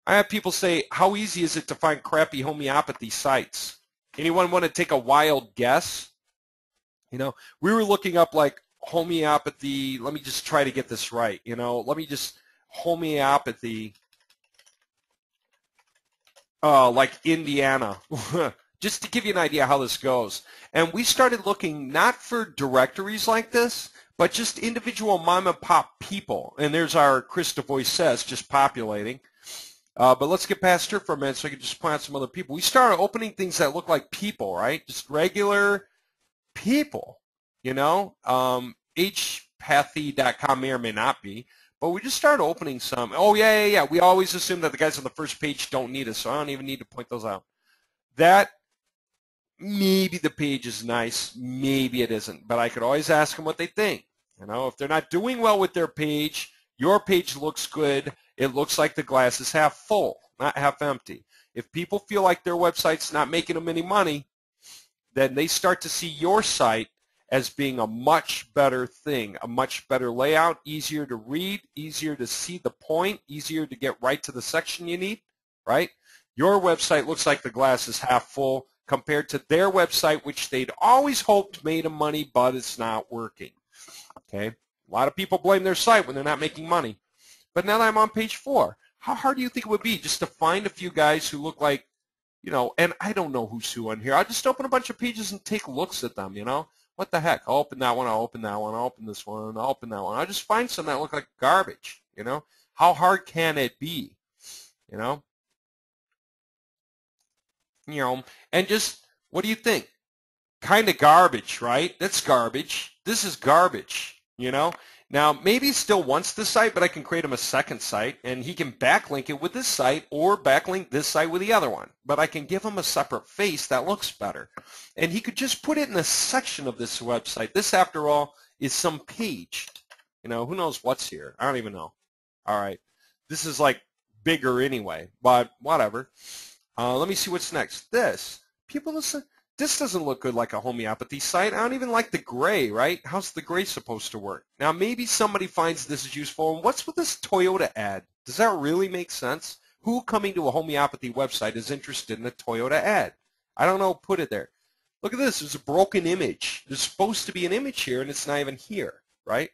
I have people say, how easy is it to find crappy homeopathy sites? Anyone want to take a wild guess? You know, we were looking up like homeopathy. Let me just try to get this right. You know, let me just homeopathy, uh, like Indiana, just to give you an idea how this goes. And we started looking not for directories like this, but just individual mom and pop people. And there's our Chris DeVoy Says just populating. Uh, but let's get past her for a minute so I can just point out some other people. We started opening things that look like people, right? Just regular people, you know? Um, H pathy dot com may or may not be. But we just started opening some. Oh, yeah, yeah, yeah. We always assume that the guys on the first page don't need us, so I don't even need to point those out. That, maybe the page is nice. Maybe it isn't. But I could always ask them what they think. You know, if they're not doing well with their page, your page looks good. It looks like the glass is half full, not half empty. If people feel like their website's not making them any money, then they start to see your site as being a much better thing, a much better layout, easier to read, easier to see the point, easier to get right to the section you need, right? Your website looks like the glass is half full compared to their website, which they'd always hoped made them money, but it's not working, okay? A lot of people blame their site when they're not making money. But now that I'm on page four, how hard do you think it would be just to find a few guys who look like, you know, and I don't know who's who on here. I'll just open a bunch of pages and take looks at them, you know? What the heck? I'll open that one, I'll open that one, I'll open this one, I'll open that one. I'll just find some that look like garbage, you know? How hard can it be, you know? You know, and just, what do you think? Kind of garbage, right? That's garbage. This is garbage, you know? Now, maybe he still wants this site, but I can create him a second site, and he can backlink it with this site or backlink this site with the other one. But I can give him a separate face that looks better. And he could just put it in a section of this website. This, after all, is some page. You know, who knows what's here? I don't even know. All right. This is, like, bigger anyway, but whatever. Uh, let me see what's next. This. People listen. This doesn't look good like a homeopathy site. I don't even like the gray, right? How's the gray supposed to work? Now, maybe somebody finds this is useful. And what's with this Toyota ad? Does that really make sense? Who coming to a homeopathy website is interested in a Toyota ad? I don't know who put it there. Look at this. It's a broken image. There's supposed to be an image here, and it's not even here, right?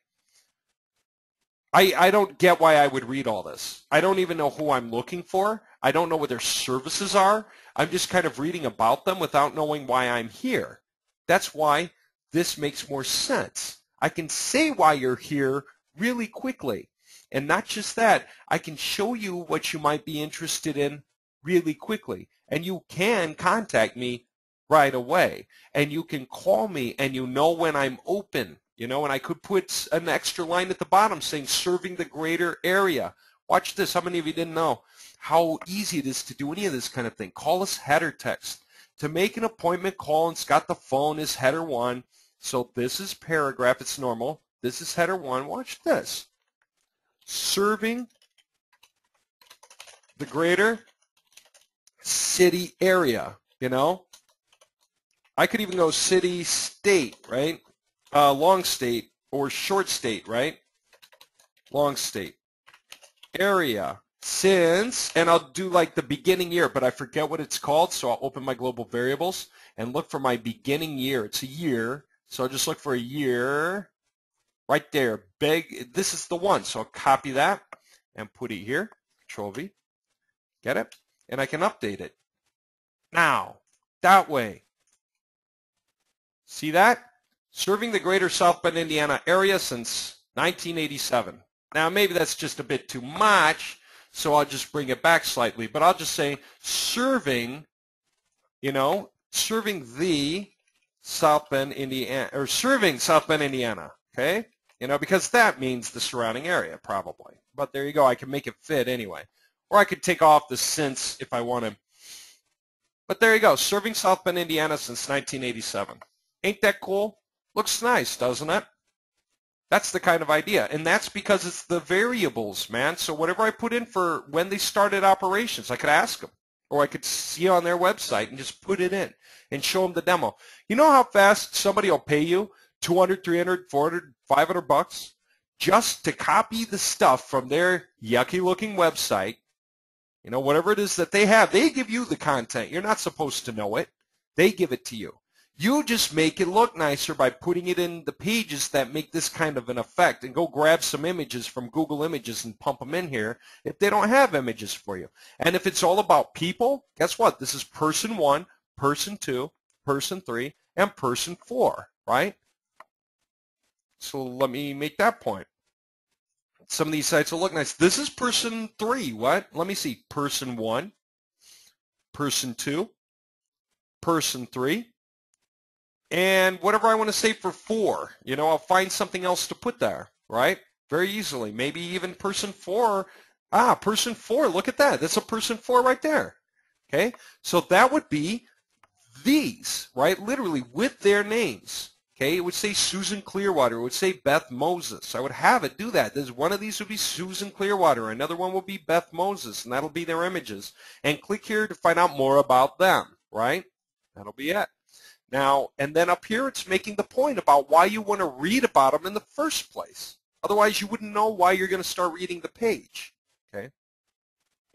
I, I don't get why I would read all this. I don't even know who I'm looking for. I don't know what their services are. I'm just kind of reading about them without knowing why I'm here. That's why this makes more sense. I can say why you're here really quickly. And not just that, I can show you what you might be interested in really quickly. And you can contact me right away. And you can call me and you know when I'm open. You know, and I could put an extra line at the bottom saying serving the greater area. Watch this. How many of you didn't know how easy it is to do any of this kind of thing? Call us header text. To make an appointment call, and it's got the phone is header one. So this is paragraph. It's normal. This is header one. Watch this. Serving the greater city area, you know. I could even go city, state, right? Uh, long state or short state, right? Long state. Area. Since, and I'll do like the beginning year, but I forget what it's called, so I'll open my global variables and look for my beginning year. It's a year, so I'll just look for a year right there. Big. This is the one, so I'll copy that and put it here. Control V. Get it? And I can update it. Now, that way. See that? Serving the greater South Bend, Indiana area since nineteen eighty-seven. Now, maybe that's just a bit too much, so I'll just bring it back slightly, but I'll just say serving, you know, serving the South Bend, Indiana, or serving South Bend, Indiana, okay? You know, because that means the surrounding area probably. But there you go. I can make it fit anyway. Or I could take off the since if I want to. But there you go. Serving South Bend, Indiana since nineteen eighty-seven. Ain't that cool? Looks nice, doesn't it? That's the kind of idea, and that's because it's the variables, man. So whatever I put in for when they started operations, I could ask them, or I could see on their website and just put it in and show them the demo. You know how fast somebody will pay you two hundred, three hundred, four hundred, five hundred bucks just to copy the stuff from their yucky-looking website, you know, whatever it is that they have. They give you the content. You're not supposed to know it. They give it to you. You just make it look nicer by putting it in the pages that make this kind of an effect, and go grab some images from Google Images and pump them in here if they don't have images for you. And if it's all about people, guess what? This is person one, person two, person three, and person four, right? So let me make that point. Some of these sites will look nice. This is person three. What? Let me see. Person one, person two, person three. And whatever I want to say for four, you know, I'll find something else to put there, right? Very easily. Maybe even person four. Ah, person four. Look at that. That's a person four right there. Okay. So that would be these, right? Literally with their names. Okay. It would say Susan Clearwater. It would say Beth Moses. I would have it do that. There's one of these would be Susan Clearwater. Another one will be Beth Moses, and that'll be their images. And click here to find out more about them, right? That'll be it. Now, and then up here it's making the point about why you want to read about them in the first place. Otherwise, you wouldn't know why you're going to start reading the page. Okay?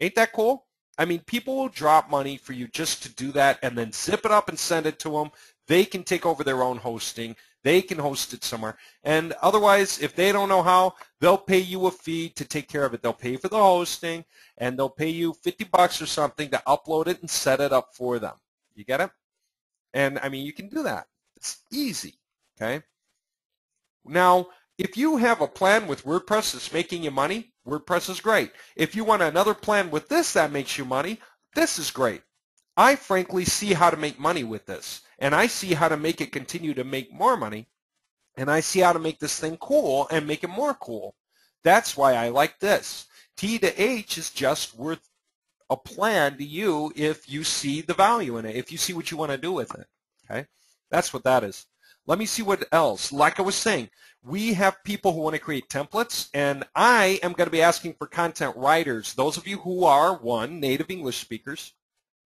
Ain't that cool? I mean, people will drop money for you just to do that and then zip it up and send it to them. They can take over their own hosting. They can host it somewhere. And otherwise, if they don't know how, they'll pay you a fee to take care of it. They'll pay for the hosting, and they'll pay you fifty bucks or something to upload it and set it up for them. You get it? And, I mean, you can do that. It's easy, okay? Now, if you have a plan with WordPress that's making you money, WordPress is great. If you want another plan with this that makes you money, this is great. I frankly see how to make money with this, and I see how to make it continue to make more money, and I see how to make this thing cool and make it more cool. That's why I like this. T to H is just worth a plan to you if you see the value in it, if you see what you want to do with it, okay? That's what that is. Let me see what else. Like I was saying, we have people who want to create templates, and I am going to be asking for content writers. Those of you who are, one, native English speakers,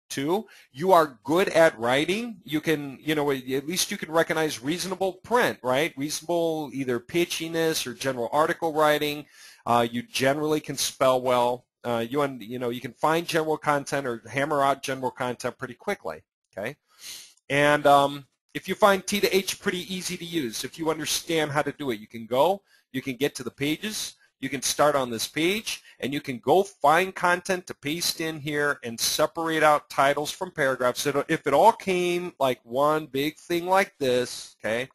two, you are good at writing. You can, you know, at least you can recognize reasonable print, right? Reasonable either pitchiness or general article writing. Uh, you generally can spell well. Uh, you, you know, you can find general content or hammer out general content pretty quickly, okay? And um, if you find T to H pretty easy to use, if you understand how to do it, you can go, you can get to the pages, you can start on this page, and you can go find content to paste in here and separate out titles from paragraphs. If it all came like one big thing like this, okay,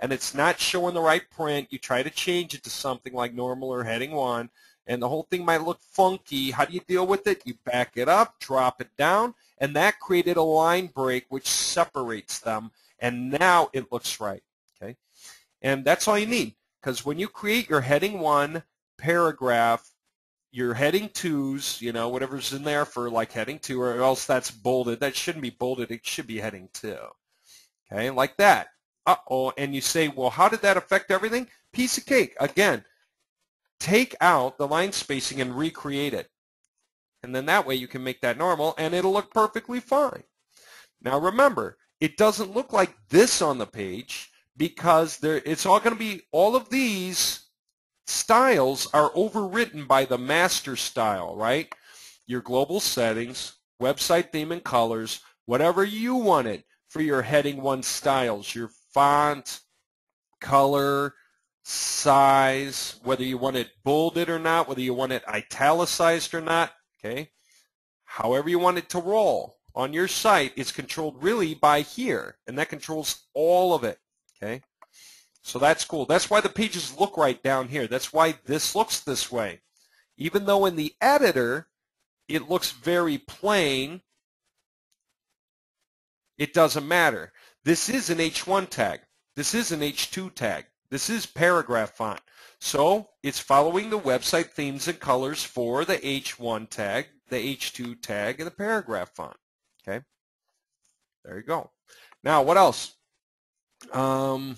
and it's not showing the right print, you try to change it to something like normal or heading one, and the whole thing might look funky. How do you deal with it? You back it up, drop it down, and that created a line break which separates them, and now it looks right, okay? And that's all you need, because when you create your heading one paragraph, your heading twos, you know, whatever's in there for like heading two, or else that's bolded. That shouldn't be bolded. It should be heading two, okay, like that. Uh-oh, and you say, well, how did that affect everything? Piece of cake. Again, take out the line spacing and recreate it. And then that way you can make that normal, and it'll look perfectly fine. Now remember, it doesn't look like this on the page because there, it's all going to be, all of these styles are overwritten by the master style, right? Your global settings, website theme and colors, whatever you wanted for your heading one styles, your font, color, size, whether you want it bolded or not, whether you want it italicized or not, okay? However you want it to roll on your site, it's controlled really by here, and that controls all of it, okay? So that's cool. That's why the pages look right down here. That's why this looks this way. Even though in the editor it looks very plain, it doesn't matter. This is an H one tag. This is an H two tag. This is paragraph font. So it's following the website themes and colors for the H one tag, the H two tag, and the paragraph font. Okay? There you go. Now, what else? Um...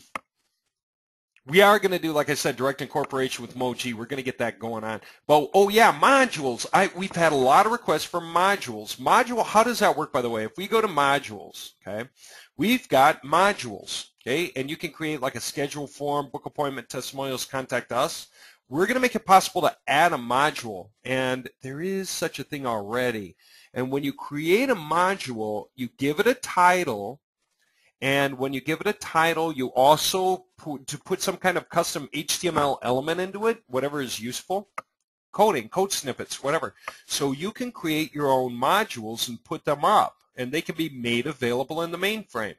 We are going to do, like I said, direct incorporation with Moji. We're going to get that going on. But, oh, yeah, modules. I, we've had a lot of requests for modules. Module, how does that work, by the way? If we go to modules, okay, we've got modules, okay, and you can create like a schedule form, book appointment, testimonials, contact us. We're going to make it possible to add a module, and there is such a thing already. And when you create a module, you give it a title. And when you give it a title, you also put, to put some kind of custom H T M L element into it, whatever is useful, coding, code snippets, whatever. So you can create your own modules and put them up, and they can be made available in the mainframe.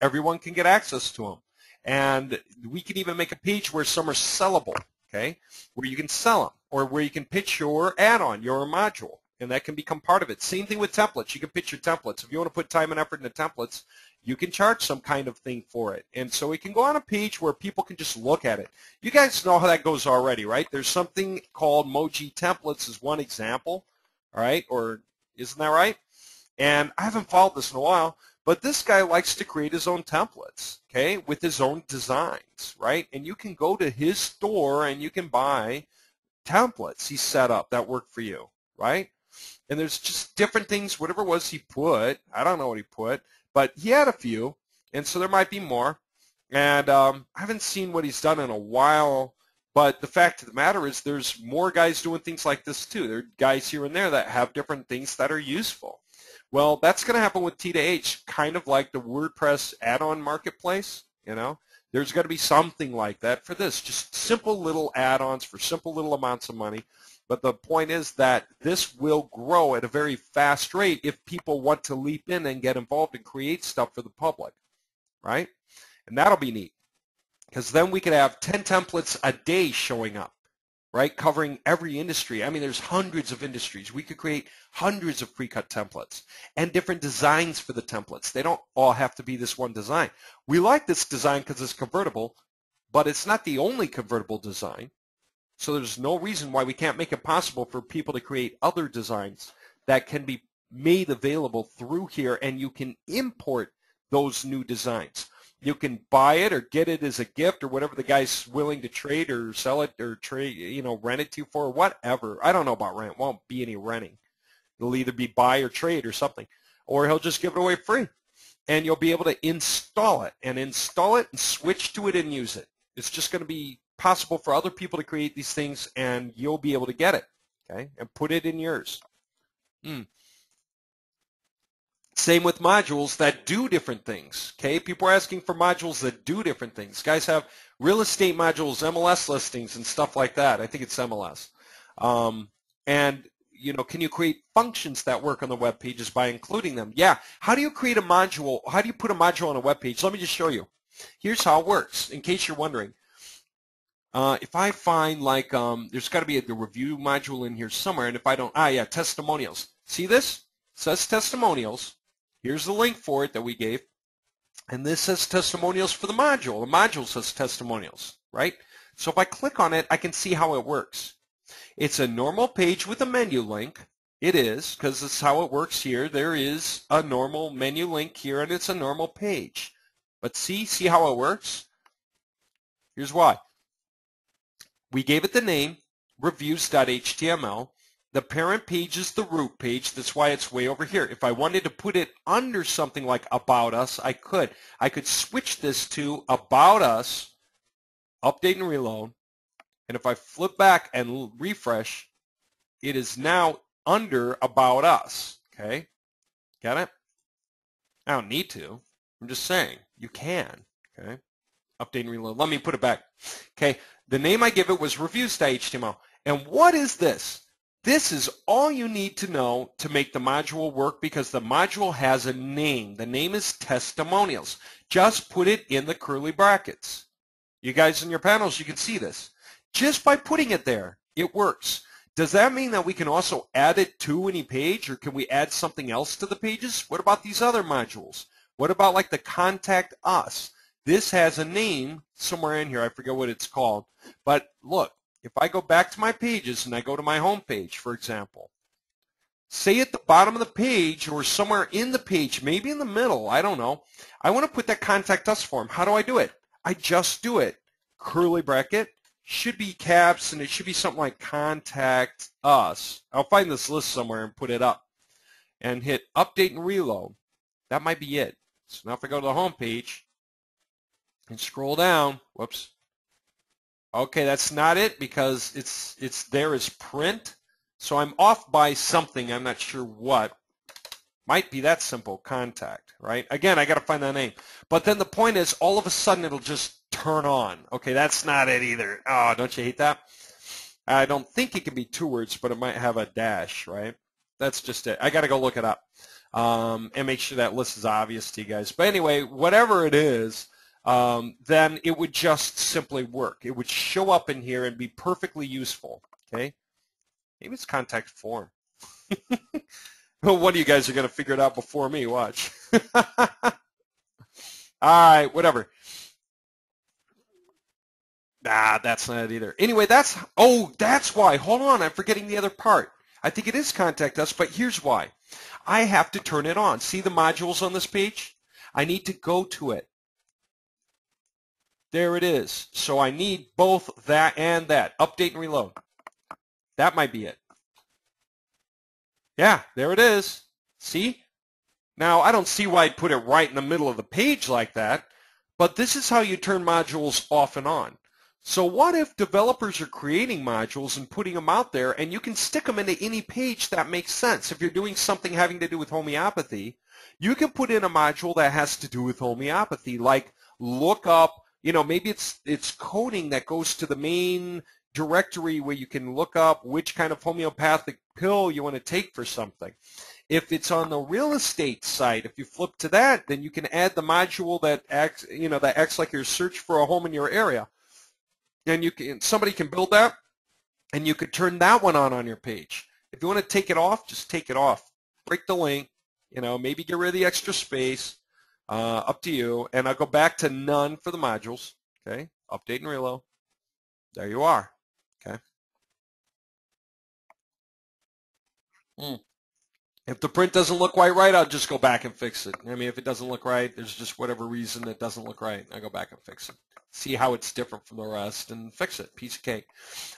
Everyone can get access to them. And we can even make a page where some are sellable, okay, where you can sell them or where you can pitch your add-on, your module. And that can become part of it. Same thing with templates. You can pitch your templates. If you want to put time and effort into templates, you can charge some kind of thing for it. And so it can go on a page where people can just look at it. You guys know how that goes already, right? There's something called Moji templates is one example, all right? Or isn't that right? And I haven't followed this in a while, but this guy likes to create his own templates, okay, with his own designs, right? And you can go to his store and you can buy templates he set up that work for you, right? And there's just different things, whatever it was he put, I don't know what he put, but he had a few, And so there might be more. And um, I haven't seen what he's done in a while, but the fact of the matter is there's more guys doing things like this too. There are guys here and there that have different things that are useful. Well, that's going to happen with T two H, kind of like the WordPress add-on marketplace. You know, there's going to be something like that for this, just simple little add-ons for simple little amounts of money. But the point is that this will grow at a very fast rate if people want to leap in and get involved and create stuff for the public, right? And that'll be neat, because then we could have ten templates a day showing up, right, covering every industry. I mean, there's hundreds of industries. We could create hundreds of pre-cut templates and different designs for the templates. They don't all have to be this one design. We like this design because it's convertible, but it's not the only convertible design. So there's no reason why we can't make it possible for people to create other designs that can be made available through here, and you can import those new designs. You can buy it or get it as a gift or whatever the guy's willing to trade or sell it or trade, you know, rent it to you for, whatever. I don't know about rent. Won't be any renting. It'll either be buy or trade or something, or he'll just give it away free, and you'll be able to install it and install it and switch to it and use it. It's just going to be possible for other people to create these things, and you'll be able to get it, okay, and put it in yours. Mm. Same with modules that do different things, okay? People are asking for modules that do different things. Guys have real estate modules, M L S listings, and stuff like that. I think it's M L S. Um, and, you know, can you create functions that work on the web pages by including them? Yeah. How do you create a module? How do you put a module on a web page? Let me just show you. Here's how it works, in case you're wondering. Uh, if I find, like, um, there's got to be a, the review module in here somewhere, and if I don't, ah, yeah, testimonials. See this? It says testimonials. Here's the link for it that we gave. And this says testimonials for the module. The module says testimonials, right? So if I click on it, I can see how it works. It's a normal page with a menu link. It is, because that's how it works here. There is a normal menu link here, and it's a normal page. But see, see how it works? Here's why. We gave it the name, reviews dot H T M L. The parent page is the root page. That's why it's way over here. If I wanted to put it under something like About Us, I could. I could switch this to About Us, update and reload. And if I flip back and refresh, it is now under About Us. Okay? Got it? I don't need to. I'm just saying you can. Okay? Update and reload. Let me put it back. Okay. The name I give it was reviews dot H T M L. And what is this? This is all you need to know to make the module work, because the module has a name. The name is testimonials. Just put it in the curly brackets. You guys in your panels, you can see this. Just by putting it there, it works. Does that mean that we can also add it to any page, or can we add something else to the pages? What about these other modules? What about like the Contact Us? This has a name somewhere in here. I forget what it's called. But look, if I go back to my pages and I go to my home page, for example, say at the bottom of the page or somewhere in the page, maybe in the middle, I don't know, I want to put that Contact Us form. How do I do it? I just do it. Curly bracket, should be caps, and it should be something like Contact Us. I'll find this list somewhere and put it up. And hit Update and Reload. That might be it. So now if I go to the home page, and scroll down, whoops, okay, that's not it, because it's it's there as print, so I'm off by something. I'm not sure what. Might be that simple, contact, right? Again, I gotta find that name. But then the point is, all of a sudden it'll just turn on. Okay, that's not it either. Oh, don't you hate that? I don't think it can be two words, but it might have a dash, right? That's just it. I gotta go look it up um, and make sure that list is obvious to you guys. But anyway, whatever it is, Um, then it would just simply work. It would show up in here and be perfectly useful. Okay, maybe it's contact form. Well, one of you guys are going to figure it out before me. Watch. All right, whatever. Nah, that's not it either. Anyway, that's oh, that's why. Hold on, I'm forgetting the other part. I think it is Contact Us, but here's why. I have to turn it on. See the modules on this page? I need to go to it. There it is. So I need both that and that. Update and reload. That might be it. Yeah, there it is. See? Now, I don't see why I'd put it right in the middle of the page like that, but this is how you turn modules off and on. So what if developers are creating modules and putting them out there, and you can stick them into any page that makes sense? If you're doing something having to do with homeopathy, you can put in a module that has to do with homeopathy, like look up, you know, maybe it's, it's coding that goes to the main directory where you can look up which kind of homeopathic pill you want to take for something. If it's on the real estate site, if you flip to that, then you can add the module that acts, you know, that acts like your search for a home in your area. And you can, somebody can build that, and you could turn that one on on your page. If you want to take it off, just take it off. Break the link, you know, maybe get rid of the extra space, uh, up to you. And I'll go back to none for the modules. Okay, update and reload. There you are. Okay. Mm. If the print doesn't look quite right, I'll just go back and fix it. I mean, if it doesn't look right, there's just whatever reason that doesn't look right, I go back and fix it. See how it's different from the rest and fix it. Piece of cake.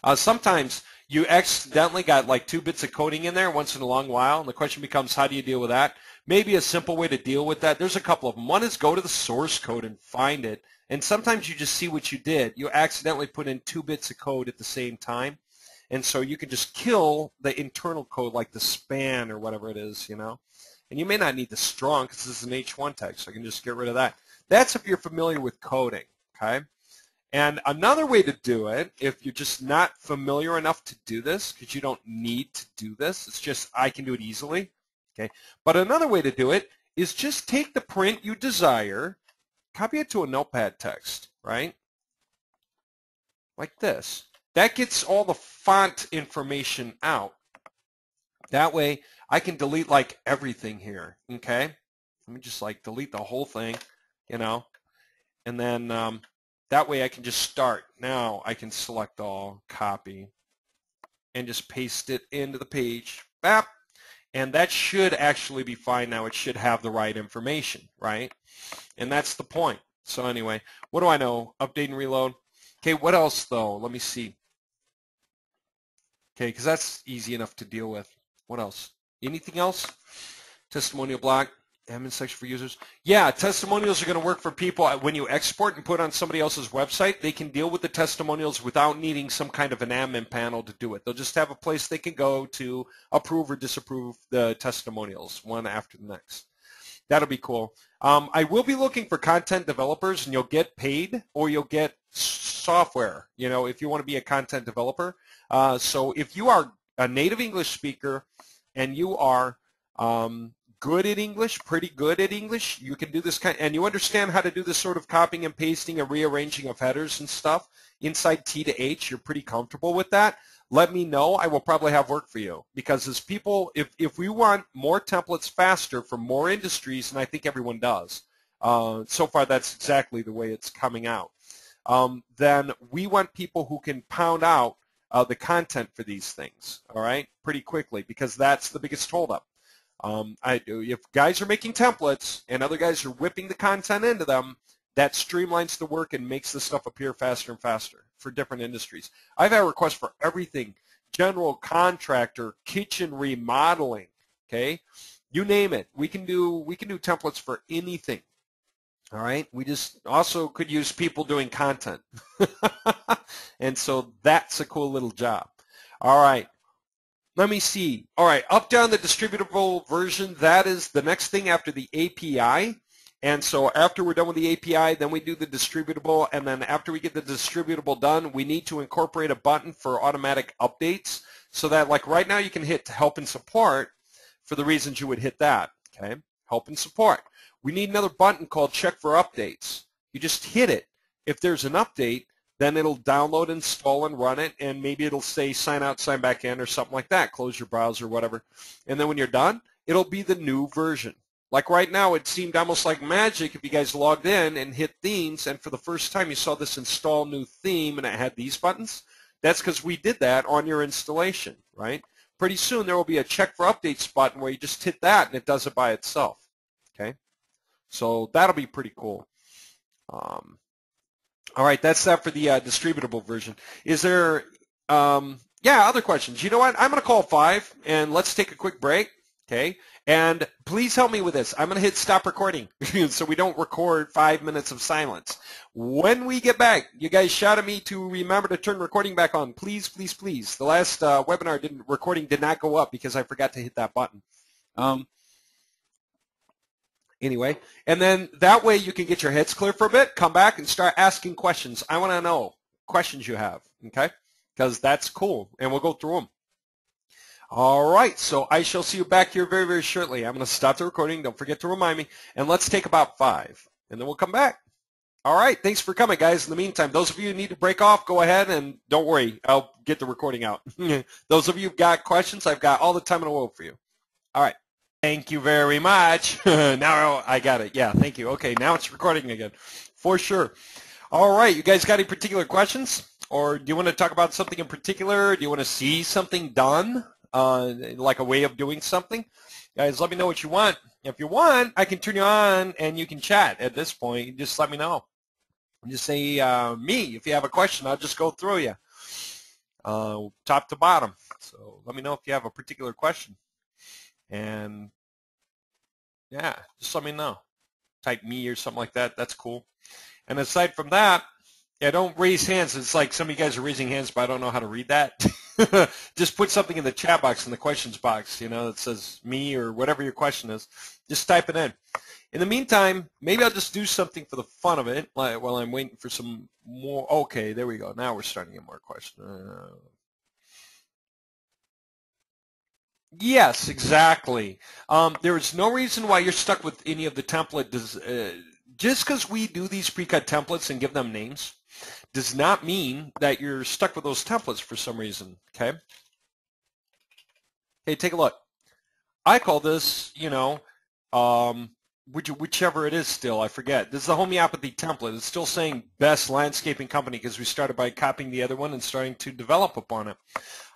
Uh, sometimes you accidentally got like two bits of coding in there once in a long while, and the question becomes, how do you deal with that? Maybe a simple way to deal with that, there's a couple of them. One is go to the source code and find it, and sometimes you just see what you did. You accidentally put in two bits of code at the same time, and so you can just kill the internal code, like the span or whatever it is, you know. And you may not need the strong because this is an H one tag, so I can just get rid of that. That's if you're familiar with coding, okay? And another way to do it, if you're just not familiar enough to do this, because you don't need to do this, it's just I can do it easily, okay? But another way to do it is just take the print you desire, copy it to a notepad text, right? Like this. That gets all the font information out. That way I can delete like everything here, okay? Let me just like delete the whole thing, you know, and then um, that way I can just start. Now I can select all, copy, and just paste it into the page. Bap. And that should actually be fine now. It should have the right information, right? And that's the point. So anyway, what do I know? Update and reload. Okay, what else though? Let me see. Okay, because that's easy enough to deal with. What else? Anything else? Testimonial block, admin section for users. Yeah, testimonials are going to work for people. When you export and put on somebody else's website, they can deal with the testimonials without needing some kind of an admin panel to do it. They'll just have a place they can go to approve or disapprove the testimonials, one after the next. That'll be cool. Um, I will be looking for content developers, and you'll get paid or you'll get software, you know, if you want to be a content developer. Uh, so if you are a native English speaker and you are um, good at English, pretty good at English, you can do this kind, and you understand how to do this sort of copying and pasting and rearranging of headers and stuff inside T to H, you're pretty comfortable with that. Let me know. I will probably have work for you, because as people, if, if we want more templates faster for more industries, and I think everyone does, uh, so far that's exactly the way it's coming out, um, then we want people who can pound out uh, the content for these things, all right, pretty quickly, because that's the biggest holdup. Um, I, if guys are making templates and other guys are whipping the content into them, that streamlines the work and makes this stuff appear faster and faster for different industries. I've had requests for everything, general contractor, kitchen remodeling, okay? You name it. We can do, we can do templates for anything, all right? We just also could use people doing content. And so that's a cool little job. All right. Let me see. All right, up down the distributable version, that is the next thing after the A P I. And so after we're done with the A P I, then we do the distributable, and then after we get the distributable done, we need to incorporate a button for automatic updates, so that like right now you can hit help and support for the reasons you would hit that, okay? Help and support. We need another button called check for updates. You just hit it. If there's an update, then it'll download, install, and run it, and maybe it'll say sign out, sign back in, or something like that, close your browser, whatever. And then when you're done, it'll be the new version. Like right now, it seemed almost like magic if you guys logged in and hit themes, and for the first time you saw this install new theme, and it had these buttons. That's because we did that on your installation, right? Pretty soon there will be a check for updates button where you just hit that and it does it by itself, okay? So that'll be pretty cool. Um, all right, that's that for the uh, distributable version. Is there, um, yeah, other questions? You know what, I'm going to call five, and let's take a quick break. Okay, and please help me with this. I'm going to hit stop recording so we don't record five minutes of silence. When we get back, you guys shout at me to remember to turn recording back on. Please, please, please. The last uh, webinar didn't, recording did not go up because I forgot to hit that button. Um, anyway, and then that way you can get your heads clear for a bit, come back and start asking questions. I want to know questions you have, okay, because that's cool, and we'll go through them. All right, so I shall see you back here very, very shortly. I'm going to stop the recording. Don't forget to remind me. And let's take about five, and then we'll come back. All right, thanks for coming, guys. In the meantime, those of you who need to break off, go ahead, and don't worry. I'll get the recording out. Those of you who've got questions, I've got all the time in the world for you. All right, thank you very much. Now I got it. Yeah, thank you. Okay, now it's recording again for sure. All right, you guys got any particular questions, or do you want to talk about something in particular? Do you want to see something done? Uh, like a way of doing something, guys. Let me know what you want. If you want, I can turn you on and you can chat. At this point, just let me know. Just say uh, me if you have a question. I'll just go through you, uh, top to bottom. So let me know if you have a particular question, and yeah, just let me know. Type me or something like that. That's cool. And aside from that, yeah, don't raise hands. It's like some of you guys are raising hands, but I don't know how to read that. Just put something in the chat box, in the questions box, you know, that says me or whatever your question is. Just type it in. In the meantime, maybe I'll just do something for the fun of it like, while I'm waiting for some more. Okay, there we go. Now we're starting to get more questions. Uh, yes, exactly. Um, there is no reason why you're stuck with any of the template. Does, uh, just because we do these pre-cut templates and give them names does not mean that you're stuck with those templates for some reason, okay? Hey, take a look. I call this, you know, um, which, whichever it is still, I forget. This is the homeopathy template. It's still saying best landscaping company because we started by copying the other one and starting to develop upon it.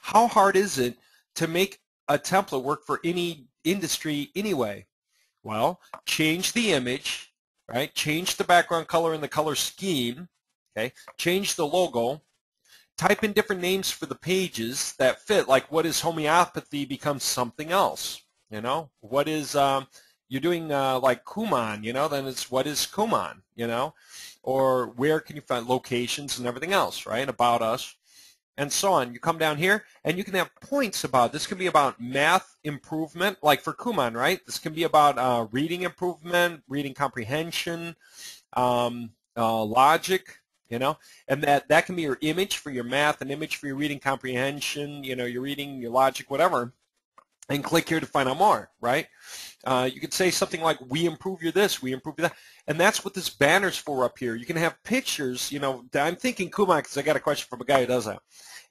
How hard is it to make a template work for any industry anyway? Well, change the image, right? Change the background color and the color scheme. Okay. Change the logo, type in different names for the pages that fit, like what is homeopathy becomes something else, you know? What is, um, you're doing uh, like Kumon, you know, then it's what is Kumon, you know? Or where can you find locations and everything else, right? About us and so on. You come down here and you can have points about, this can be about math improvement, like for Kumon, right? This can be about uh, reading improvement, reading comprehension, um, uh, logic. You know, and that, that can be your image for your math, an image for your reading comprehension, you know, your reading, your logic, whatever, and click here to find out more, right? Uh, you could say something like, we improve your this, we improve your that, and that's what this banner's for up here. You can have pictures, you know, I'm thinking Kumon because I got a question from a guy who does that,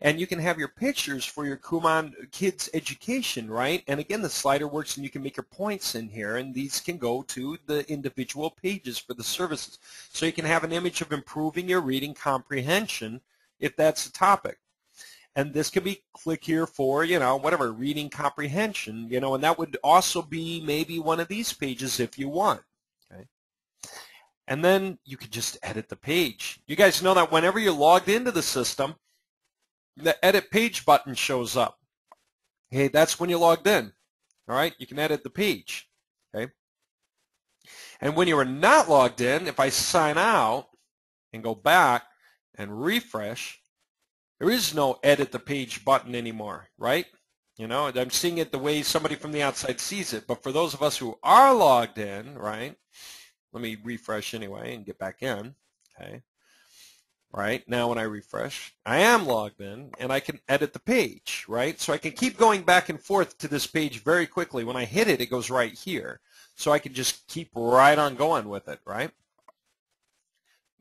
and you can have your pictures for your Kumon kids education, right? And again, the slider works and you can make your points in here, and these can go to the individual pages for the services. So you can have an image of improving your reading comprehension if that's a topic. And this could be click here for, you know, whatever, reading comprehension, you know, and that would also be maybe one of these pages if you want, okay? And then you could just edit the page. You guys know that whenever you're logged into the system, the edit page button shows up. Okay, that's when you're logged in, all right? You can edit the page, okay? And when you are not logged in, if I sign out and go back and refresh, there is no edit the page button anymore, right? You know, I'm seeing it the way somebody from the outside sees it. But for those of us who are logged in, right, let me refresh anyway and get back in, okay? Right, now when I refresh, I am logged in, and I can edit the page, right? So I can keep going back and forth to this page very quickly. When I hit it, it goes right here. So I can just keep right on going with it, right?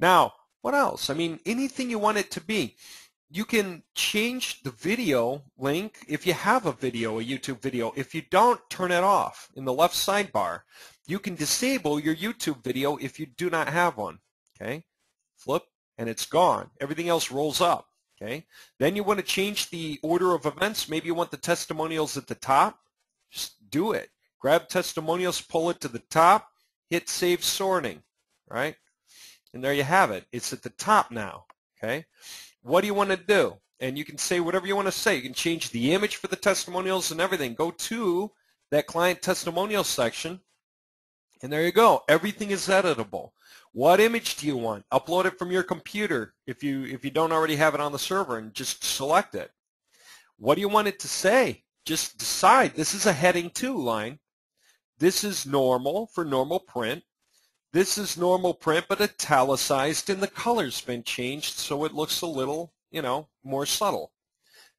Now, what else? I mean, anything you want it to be. You can change the video link if you have a video, a YouTube video. If you don't, turn it off in the left sidebar. You can disable your YouTube video if you do not have one, okay? Flip, and it's gone. Everything else rolls up, okay? Then you want to change the order of events. Maybe you want the testimonials at the top. Just do it. Grab testimonials, pull it to the top, hit save sorting, right? And there you have it. It's at the top now, okay? What do you want to do? And you can say whatever you want to say. You can change the image for the testimonials and everything. Go to that client testimonial section, and there you go. Everything is editable. What image do you want? Upload it from your computer if you if you don't already have it on the server, and just select it. What do you want it to say? Just decide. This is a heading two line. This is normal for normal print. This is normal print, but italicized, and the color's been changed so it looks a little, you know, more subtle.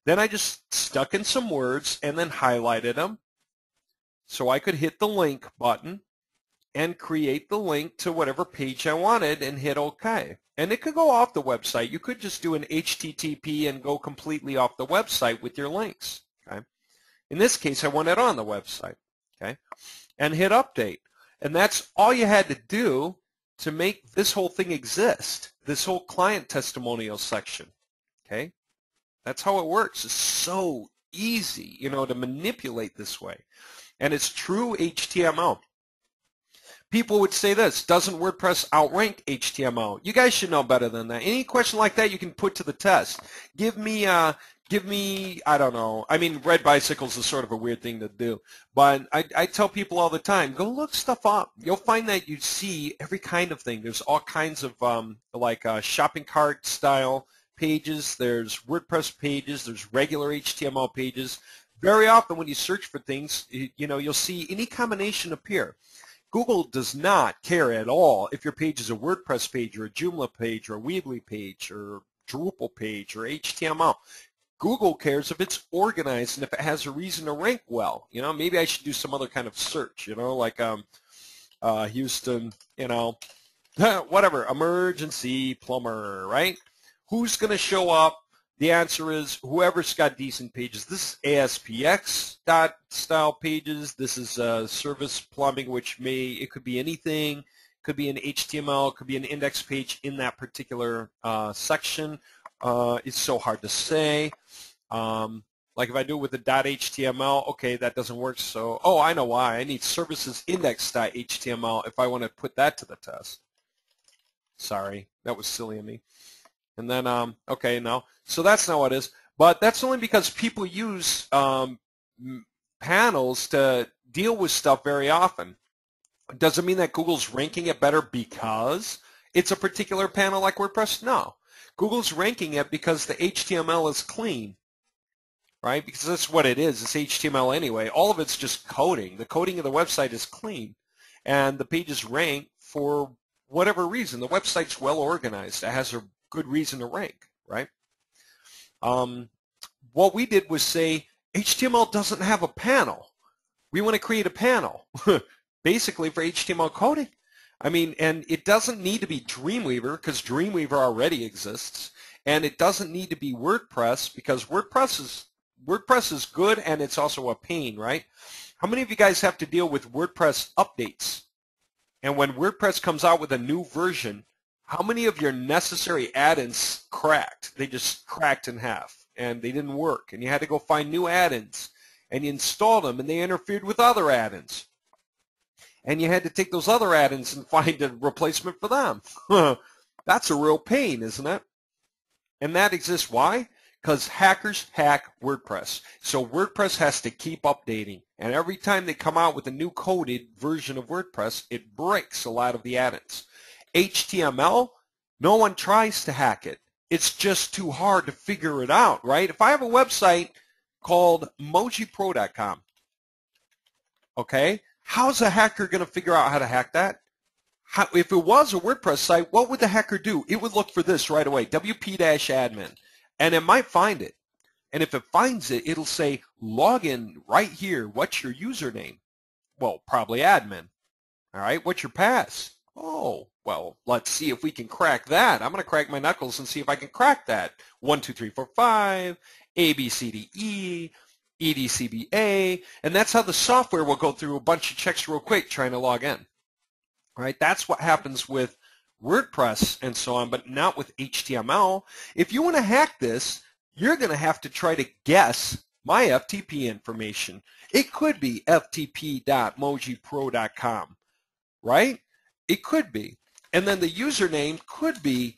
Then I just stuck in some words and then highlighted them so I could hit the link button and create the link to whatever page I wanted and hit OK. And it could go off the website. You could just do an H T T P and go completely off the website with your links. Okay? In this case, I want it on the website. Okay? And hit update. And that's all you had to do to make this whole thing exist, this whole client testimonial section. Okay? That's how it works. It's so easy, you know, to manipulate this way. And it's true H T M L. People would say this, doesn't WordPress outrank H T M L? You guys should know better than that. Any question like that you can put to the test. Give me, uh, give me, I don't know. I mean, red bicycles is sort of a weird thing to do. But I, I tell people all the time, go look stuff up. You'll find that you see every kind of thing. There's all kinds of um, like uh, shopping cart style pages. There's WordPress pages. There's regular H T M L pages. Very often when you search for things, you know, you'll see any combination appear. Google does not care at all if your page is a WordPress page or a Joomla page or a Weebly page or Drupal page or H T M L. Google cares if it's organized and if it has a reason to rank well. You know, maybe I should do some other kind of search, you know, like um, uh, Houston, you know, whatever, emergency plumber, right? Who's going to show up? The answer is whoever's got decent pages. This is A S P X dot style pages. This is uh, service plumbing, which may, it could be anything. It could be an H T M L. It could be an index page in that particular uh, section. Uh, it's so hard to say. Um, like if I do it with a .html, okay, that doesn't work. So, oh, I know why. I need services index dot H T M L if I want to put that to the test. Sorry, that was silly of me. And then, um, okay, no. So that's not what it is. But that's only because people use um, panels to deal with stuff very often. It doesn't mean that Google's ranking it better because it's a particular panel like WordPress. No. Google's ranking it because the H T M L is clean, right? Because that's what it is. It's H T M L anyway. All of it's just coding. The coding of the website is clean. And the pages rank for whatever reason. The website's well organized. It has a good reason to rank, right? Um, what we did was say H T M L doesn't have a panel. We want to create a panel basically for H T M L coding. I mean, and it doesn't need to be Dreamweaver because Dreamweaver already exists, and it doesn't need to be WordPress because WordPress is WordPress is good and it's also a pain, right? How many of you guys have to deal with WordPress updates? And when WordPress comes out with a new version, how many of your necessary add-ins cracked? They just cracked in half, and they didn't work, and you had to go find new add-ins, and you installed them, and they interfered with other add-ins, and you had to take those other add-ins and find a replacement for them. That's a real pain, isn't it? And that exists. Why? Because hackers hack WordPress. So WordPress has to keep updating, and every time they come out with a new coded version of WordPress, it breaks a lot of the add-ins. H T M L, no one tries to hack it. It's just too hard to figure it out, right? If I have a website called Moji Pro dot com, okay, how's a hacker going to figure out how to hack that? How, if it was a WordPress site, what would the hacker do? It would look for this right away, W P dash admin, and it might find it. And if it finds it, it'll say, log in right here. What's your username? Well, probably admin. All right, what's your pass? Oh, well, let's see if we can crack that. I'm going to crack my knuckles and see if I can crack that. one two three four five, A B C D E, E D C B A, and that's how the software will go through a bunch of checks real quick trying to log in. Right? That's what happens with WordPress and so on, but not with H T M L. If you want to hack this, you're going to have to try to guess my F T P information. It could be F T P dot moji pro dot com, right? It could be. And then the username could be,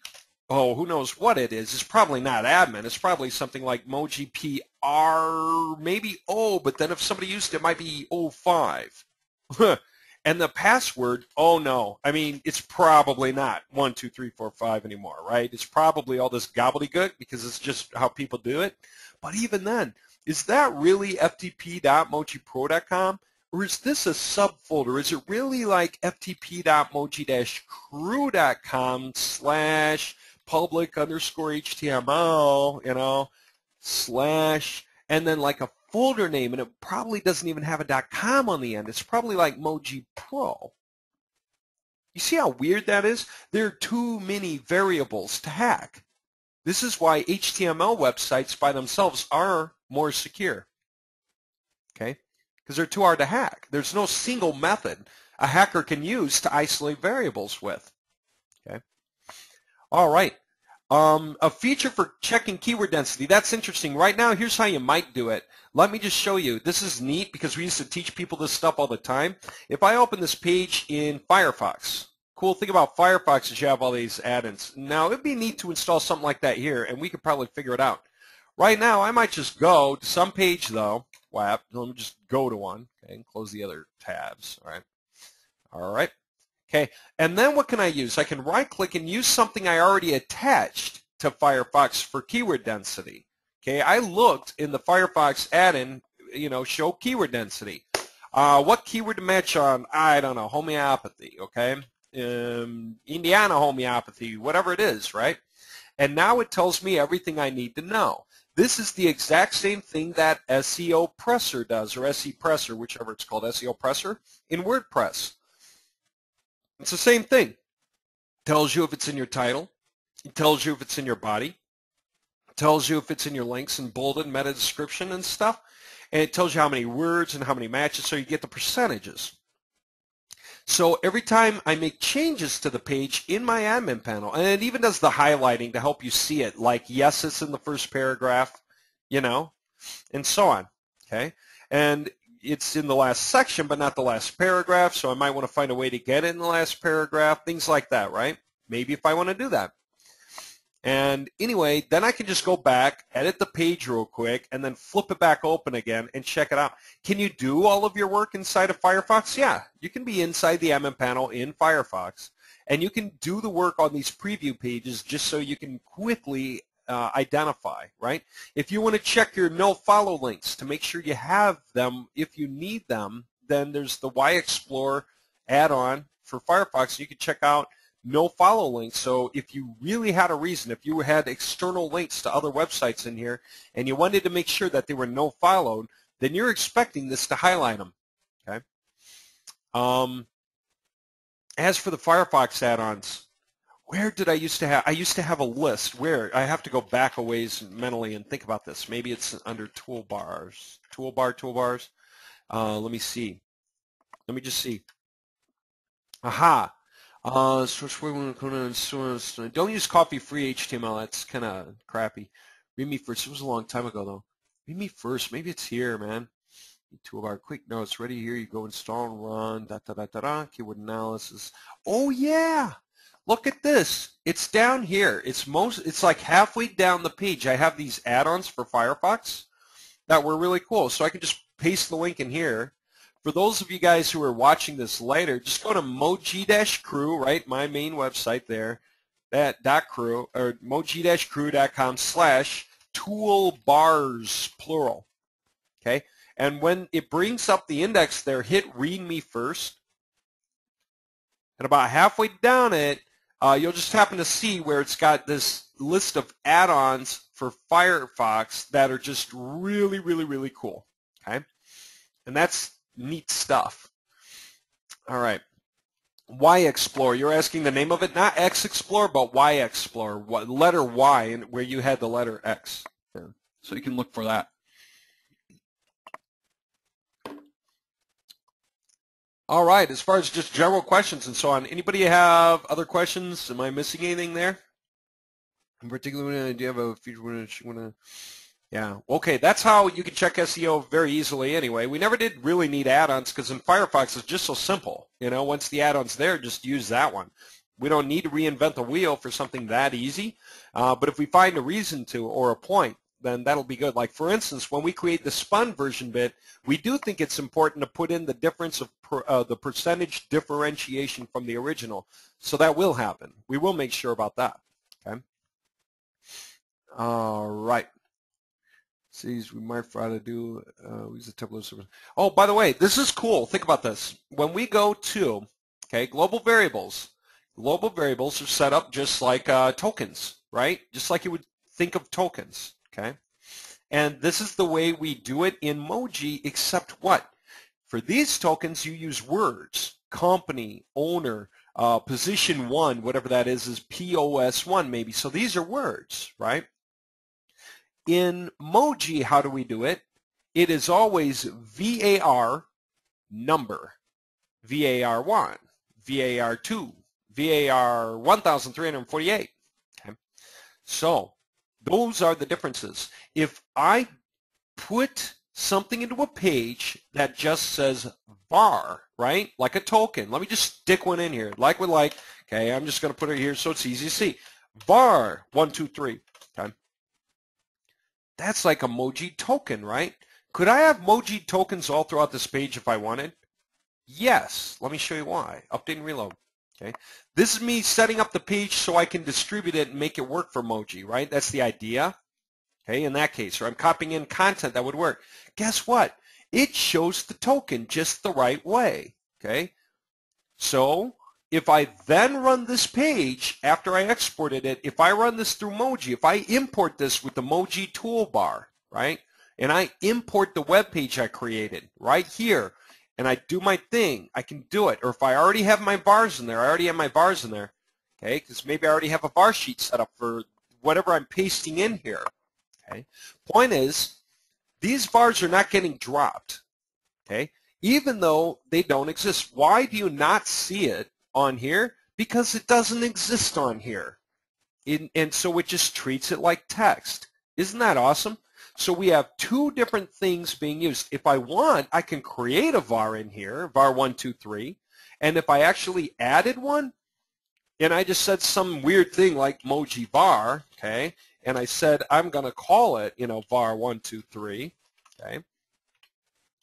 oh, who knows what it is. It's probably not admin. It's probably something like Moji P R R, maybe O, but then if somebody used it, it might be O five. And the password, oh no, I mean, it's probably not one, two, three, four, five anymore, right? It's probably all this gobbledygook because it's just how people do it. But even then, is that really F T P dot mochi pro dot com? Or is this a subfolder? Is it really like F T P dot mochi crew dot com slash public underscore H T M L, you know, slash, and then like a folder name, and it probably doesn't even have a .com on the end. It's probably like Moji Pro. You see how weird that is? There are too many variables to hack. This is why H T M L websites by themselves are more secure, okay? Because they're too hard to hack. There's no single method a hacker can use to isolate variables with, okay? All right. Um, a feature for checking keyword density. That's interesting. Right now, here's how you might do it. Let me just show you. This is neat because we used to teach people this stuff all the time. If I open this page in Firefox, cool thing about Firefox is you have all these add-ins. Now, it'd be neat to install something like that here, and we could probably figure it out. Right now, I might just go to some page, though. Wow, let me just go to one, okay, and close the other tabs. All right. All right. Okay, and then what can I use? I can right-click and use something I already attached to Firefox for keyword density. Okay, I looked in the Firefox add-in, you know, show keyword density. Uh, what keyword to match on? I don't know, homeopathy, okay? Um, Indiana homeopathy, whatever it is, right? And now it tells me everything I need to know. This is the exact same thing that S E O Presser does, or S E Presser, whichever it's called, S E O Presser, in WordPress. It's the same thing. It tells you if it's in your title. It tells you if it's in your body. It tells you if it's in your links and bolded, meta description and stuff. And it tells you how many words and how many matches, so you get the percentages. So every time I make changes to the page in my admin panel, and it even does the highlighting to help you see it, like, yes, it's in the first paragraph, you know, and so on, okay? And it's in the last section but not the last paragraph, so I might want to find a way to get it in the last paragraph, things like that, right? Maybe if I want to do that. And anyway, then I can just go back, edit the page real quick, and then flip it back open again and check it out. Can you do all of your work inside of Firefox? Yeah, you can be inside the admin panel in Firefox, and you can do the work on these preview pages just so you can quickly Uh, identify, right? If you want to check your no-follow links to make sure you have them if you need them, then there's the Y Explorer add-on for Firefox. You can check out no-follow links. So if you really had a reason, if you had external links to other websites in here and you wanted to make sure that they were no-followed, then you're expecting this to highlight them, okay? Um, as for the Firefox add-ons, where did I used to have, I used to have a list where, I have to go back a ways mentally and think about this. Maybe it's under toolbars, toolbar, toolbars. Uh, let me see. Let me just see. Aha. Uh, don't use copy-free H T M L. That's kind of crappy. Read me first. It was a long time ago, though. Read me first. Maybe it's here, man. Toolbar quick notes. Ready here. You go install and run. Da, da, da, da, da. Keyword analysis. Oh, yeah. Look at this. It's down here. It's most. It's like halfway down the page. I have these add-ons for Firefox that were really cool. So I can just paste the link in here. For those of you guys who are watching this later, just go to moji crew, right? My main website there, that dot crew or moji crew dot com slash toolbars plural. Okay, and when it brings up the index there, hit read me first, and about halfway down it. Uh, you'll just happen to see where it's got this list of add-ons for Firefox that are just really, really, really cool, okay? And that's neat stuff. All right, Y Explorer, you're asking the name of it, not X Explorer, but Y Explorer, what, letter Y, and where you had the letter X. Yeah. So you can look for that. All right, as far as just general questions and so on, anybody have other questions? Am I missing anything there? In particular, do you have a feature when you want to, yeah, okay, that's how you can check S E O very easily anyway. We never did really need add-ons because in Firefox it's just so simple. You know, once the add-on's there, just use that one. We don't need to reinvent the wheel for something that easy, uh, but if we find a reason to or a point, then that'll be good. Like, for instance, when we create the spun version bit, we do think it's important to put in the difference of per, uh, the percentage differentiation from the original. So that will happen. We will make sure about that. Okay. All right. See, we might try to do uh, use the Tableau service. Oh, by the way, this is cool. Think about this. When we go to okay, global variables, global variables are set up just like uh, tokens, right? Just like you would think of tokens. Okay, and this is the way we do it in Moji, except what? For these tokens, you use words, company, owner, uh, position one, whatever that is, is P O S one maybe. So these are words, right? In Moji, how do we do it? It is always var number, var one, var two, var one thousand three hundred forty-eight. Okay, so those are the differences. If I put something into a page that just says var, right, like a token, let me just stick one in here, like with like, okay, I'm just going to put it here so it's easy to see. var one two three, okay. That's like a Moji token, right? Could I have Moji tokens all throughout this page if I wanted? Yes. Let me show you why. Update and reload. Okay. This is me setting up the page so I can distribute it and make it work for Moji, right? That's the idea. Okay, in that case, or I'm copying in content that would work. Guess what? It shows the token just the right way. Okay. So if I then run this page after I exported it, if I run this through Moji, if I import this with the Moji toolbar, right, and I import the web page I created right here, and I do my thing, I can do it. Or if I already have my bars in there, I already have my bars in there, okay, because maybe I already have a bar sheet set up for whatever I'm pasting in here, okay. Point is, these bars are not getting dropped, okay, even though they don't exist. Why do you not see it on here? Because it doesn't exist on here, in, and so it just treats it like text. Isn't that awesome? So we have two different things being used. If I want, I can create a var in here, var one two three, and if I actually added one, and I just said some weird thing like Moji var, okay, and I said I'm going to call it, you know, var one two three, okay,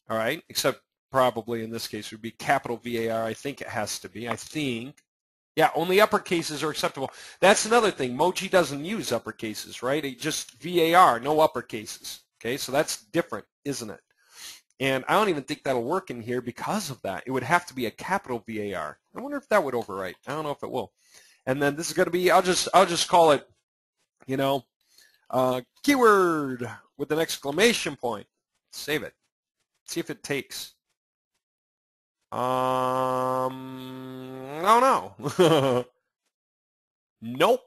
all right, except probably in this case would be capital V A R. I think it has to be. I think, yeah, only uppercases are acceptable. That's another thing. Moji doesn't use uppercases, right? It just V A R, no uppercases. Okay, so that's different, isn't it? And I don't even think that'll work in here because of that. It would have to be a capital V A R. I wonder if that would overwrite. I don't know if it will. And then this is going to be, I'll just, I'll just call it, you know, uh, keyword with an exclamation point. Save it. See if it takes. Um, I don't know. Nope.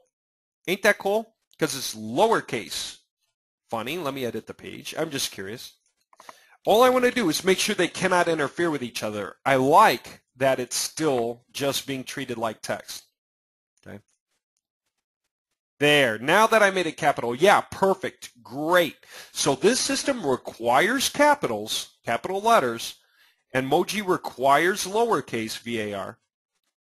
Ain't that cool? Because it's lowercase. Funny. Let me edit the page. I'm just curious. All I want to do is make sure they cannot interfere with each other. I like that it's still just being treated like text. Okay. There. Now that I made it capital, yeah, perfect. Great. So this system requires capitals, capital letters, and Moji requires lowercase V A R,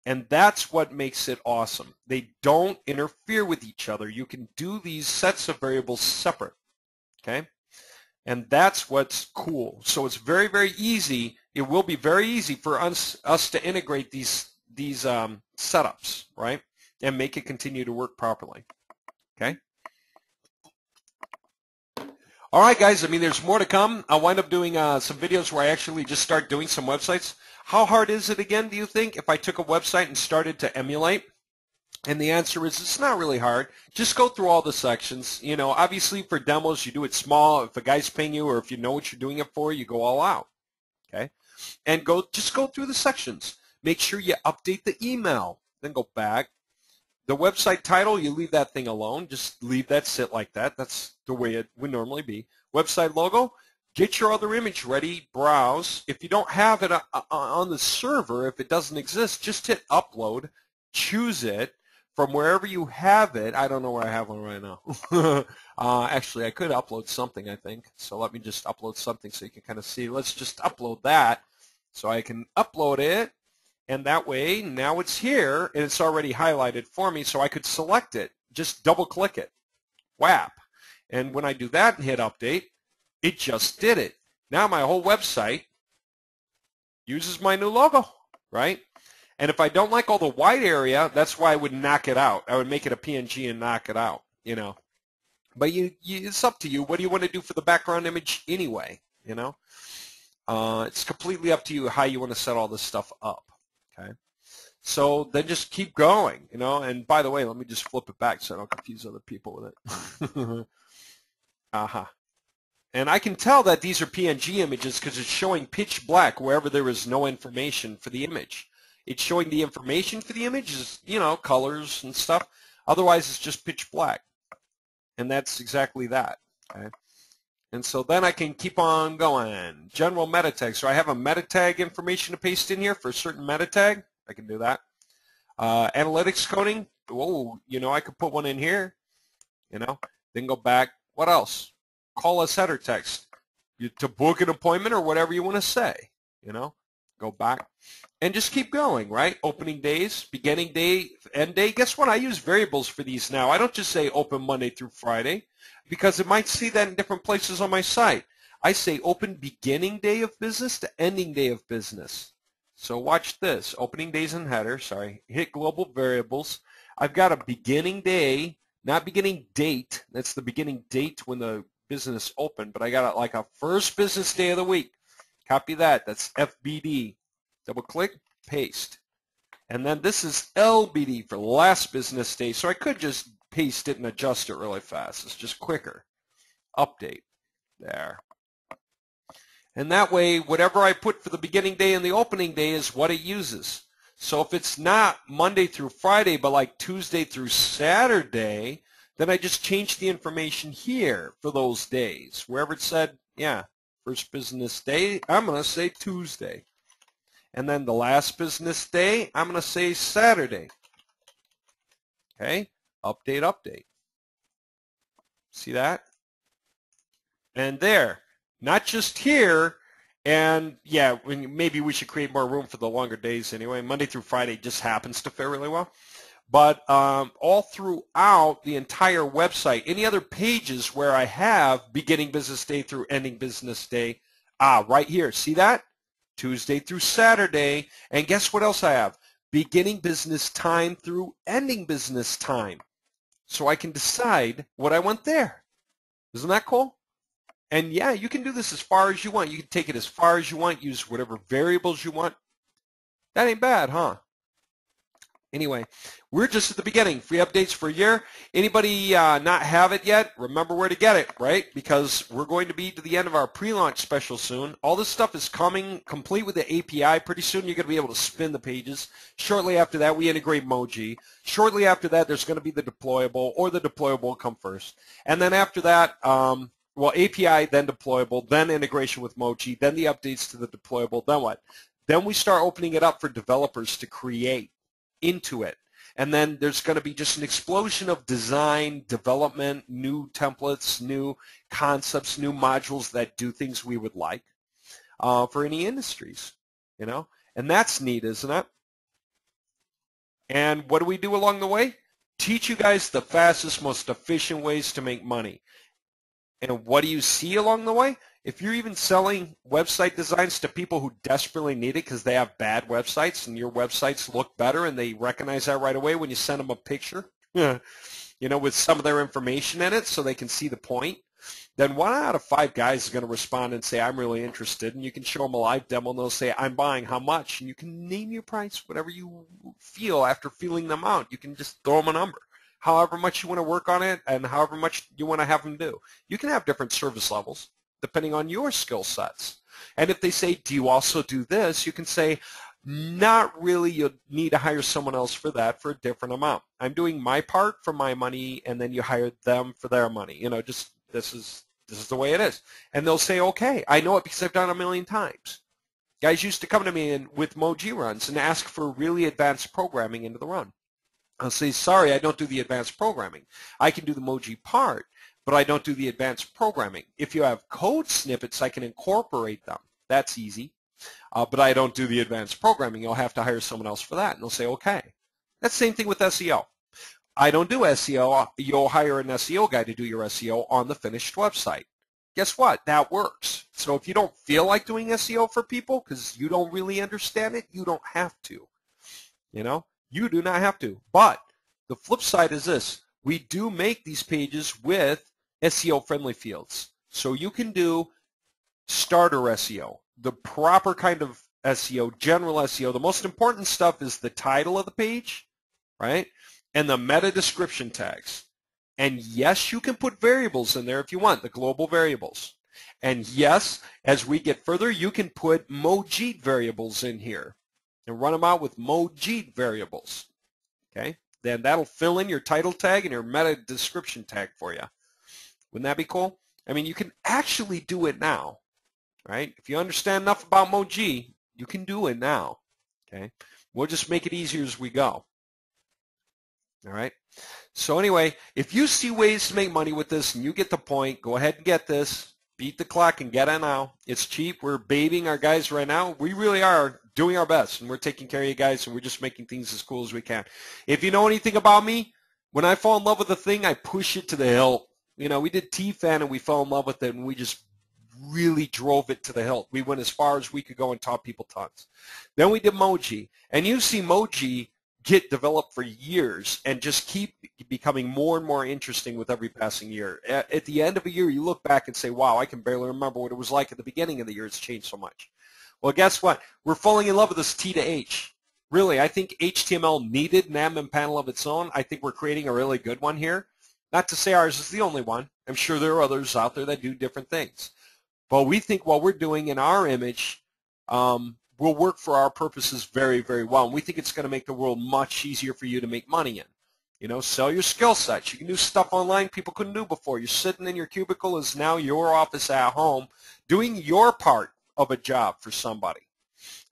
and that's what makes it awesome. They don't interfere with each other. You can do these sets of variables separate, okay? And that's what's cool. So it's very, very easy. It will be very easy for us, us to integrate these, these um, setups, right, and make it continue to work properly, okay? All right, guys, I mean, there's more to come. I'll wind up doing uh, some videos where I actually just start doing some websites. How hard is it again, do you think, if I took a website and started to emulate? And the answer is it's not really hard. Just go through all the sections. You know, obviously for demos, you do it small. If a guy's paying you or if you know what you're doing it for, you go all out, okay? And go just go through the sections. Make sure you update the email, then go back. The website title, you leave that thing alone. Just leave that sit like that. That's the way it would normally be. Website logo, get your other image ready, browse. If you don't have it on the server, if it doesn't exist, just hit upload, choose it from wherever you have it. I don't know where I have one right now. uh, actually, I could upload something, I think. So let me just upload something so you can kind of see. Let's just upload that so I can upload it. And that way, now it's here, and it's already highlighted for me, so I could select it, just double-click it, whap, And when I do that and hit update, it just did it. Now my whole website uses my new logo, right? And if I don't like all the white area, that's why I would knock it out. I would make it a P N G and knock it out, you know. But you, you, it's up to you. What do you want to do for the background image anyway, you know? Uh, it's completely up to you how you want to set all this stuff up, okay? So then just keep going, you know. And by the way, let me just flip it back so I don't confuse other people with it. Uh-huh. And I can tell that these are P N G images because it's showing pitch black wherever there is no information for the image. It's showing the information for the image is, you know, colors and stuff. Otherwise, it's just pitch black. And that's exactly that, okay? And so then I can keep on going. General meta tag. So I have a meta tag information to paste in here for a certain meta tag. I can do that. Uh, analytics coding. Whoa, you know, I could put one in here, you know, then go back. What else? Call us header text you, to book an appointment or whatever you want to say, you know. Go back and just keep going, right? Opening days, beginning day, end day. Guess what? I use variables for these now. I don't just say open Monday through Friday because it might see that in different places on my site. I say open beginning day of business to ending day of business. So watch this, opening days and header, sorry, hit global variables. I've got a beginning day, not beginning date. That's the beginning date when the business opened, but I got a, like a first business day of the week. Copy that, that's F B D. Double click, paste. And then this is L B D for last business day, so I could just paste it and adjust it really fast. It's just quicker. Update, there. And that way, whatever I put for the beginning day and the opening day is what it uses. So if it's not Monday through Friday, but like Tuesday through Saturday, then I just change the information here for those days. Wherever it said, yeah, first business day, I'm going to say Tuesday. And then the last business day, I'm going to say Saturday. Okay, update, update. See that? And there. Not just here, and yeah, maybe we should create more room for the longer days anyway. Monday through Friday just happens to fit really well. But um, all throughout the entire website, any other pages where I have beginning business day through ending business day, ah, right here, see that? Tuesday through Saturday, and guess what else I have? Beginning business time through ending business time. So I can decide what I want there. Isn't that cool? And yeah, you can do this as far as you want. You can take it as far as you want, use whatever variables you want. That ain't bad, huh? Anyway, we're just at the beginning. Free updates for a year. Anybody uh, not have it yet, remember where to get it, right? Because we're going to be to the end of our pre-launch special soon. All this stuff is coming complete with the A P I. Pretty soon you're going to be able to spin the pages. Shortly after that, we integrate Moji. Shortly after that, there's going to be the deployable, or the deployable will come first. And then after that, um, well, A P I, then deployable, then integration with Moji, then the updates to the deployable, then what? Then we start opening it up for developers to create into it. And then there's going to be just an explosion of design, development, new templates, new concepts, new modules that do things we would like uh, for any industries, you know? And that's neat, isn't it? And what do we do along the way? Teach you guys the fastest, most efficient ways to make money. And what do you see along the way? If you're even selling website designs to people who desperately need it because they have bad websites and your websites look better and they recognize that right away when you send them a picture, you know, with some of their information in it so they can see the point, then one out of five guys is going to respond and say, I'm really interested. And you can show them a live demo and they'll say, I'm buying, how much? And you can name your price, whatever you feel after feeling them out. You can just throw them a number. However much you want to work on it and however much you want to have them do. You can have different service levels depending on your skill sets. And if they say, do you also do this, you can say, not really, you'll need to hire someone else for that for a different amount. I'm doing my part for my money and then you hire them for their money. You know, just this is, this is the way it is. And they'll say, okay, I know it because I've done it a million times. Guys used to come to me and, with Moji runs and ask for really advanced programming into the run. I'll say, sorry, I don't do the advanced programming. I can do the Moji part, but I don't do the advanced programming. If you have code snippets, I can incorporate them. That's easy, uh, but I don't do the advanced programming. You'll have to hire someone else for that, and they'll say, okay. That's the same thing with S E O. I don't do S E O. You'll hire an S E O guy to do your S E O on the finished website. Guess what? That works. So if you don't feel like doing S E O for people because you don't really understand it, you don't have to. You know, you do not have to. But the flip side is this. We do make these pages with S E O-friendly fields. So you can do starter S E O, the proper kind of S E O, general S E O. The most important stuff is the title of the page, right, and the meta description tags. And yes, you can put variables in there if you want, the global variables. And yes, as we get further, you can put Mojeet variables in here and run them out with Mojeet variables, okay? Then that'll fill in your title tag and your meta description tag for you. Wouldn't that be cool? I mean, you can actually do it now, right? If you understand enough about Mojeet, you can do it now, okay? We'll just make it easier as we go, all right? So anyway, if you see ways to make money with this and you get the point, go ahead and get this. Beat the clock and get it now. It's cheap. We're babying our guys right now. We really are doing our best, and we're taking care of you guys, and we're just making things as cool as we can. If you know anything about me, when I fall in love with a thing, I push it to the hilt. You know, we did T FAN, and we fell in love with it, and we just really drove it to the hilt. We went as far as we could go and taught people tons. Then we did Mojeet, and you see Mojeet get developed for years and just keep becoming more and more interesting with every passing year. At the end of a year, you look back and say, wow, I can barely remember what it was like at the beginning of the year. It's changed so much. Well, guess what? We're falling in love with this T to H. Really, I think H T M L needed an admin panel of its own. I think we're creating a really good one here. Not to say ours is the only one. I'm sure there are others out there that do different things. But we think what we're doing in our image um, will work for our purposes very, very well. And we think it's going to make the world much easier for you to make money in. You know, sell your skill sets. You can do stuff online people couldn't do before. You're sitting in your cubicle is now your office at home doing your part of a job for somebody.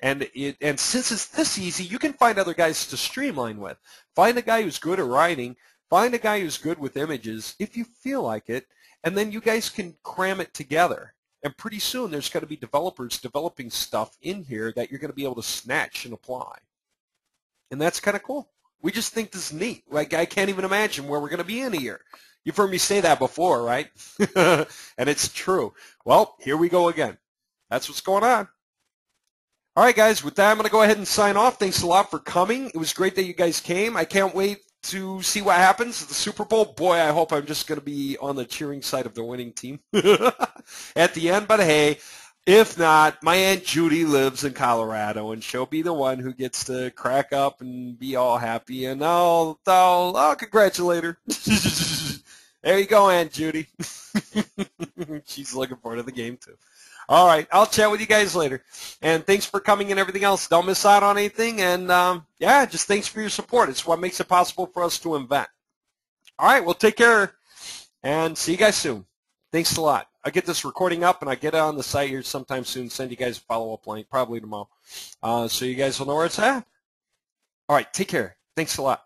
And, it, and since it's this easy, you can find other guys to streamline with. Find a guy who's good at writing. Find a guy who's good with images if you feel like it. And then you guys can cram it together. And pretty soon there's going to be developers developing stuff in here that you're going to be able to snatch and apply. And that's kind of cool. We just think this is neat. Like, I can't even imagine where we're going to be in a year. You've heard me say that before, right? And it's true. Well, here we go again. That's what's going on. All right, guys, with that, I'm going to go ahead and sign off. Thanks a lot for coming. It was great that you guys came. I can't wait to see what happens at the Super Bowl. Boy, I hope I'm just going to be on the cheering side of the winning team at the end. But, hey, if not, my Aunt Judy lives in Colorado, and she'll be the one who gets to crack up and be all happy, and I'll, I'll, I'll congratulate her. There you go, Aunt Judy. She's looking forward to the game, too. All right, I'll chat with you guys later. And thanks for coming and everything else. Don't miss out on anything. And, um, yeah, just thanks for your support. It's what makes it possible for us to invent. All right, well, take care and see you guys soon. Thanks a lot. I get this recording up, and I get it on the site here sometime soon. Send you guys a follow-up link, probably tomorrow, uh, so you guys will know where it's at. All right, take care. Thanks a lot.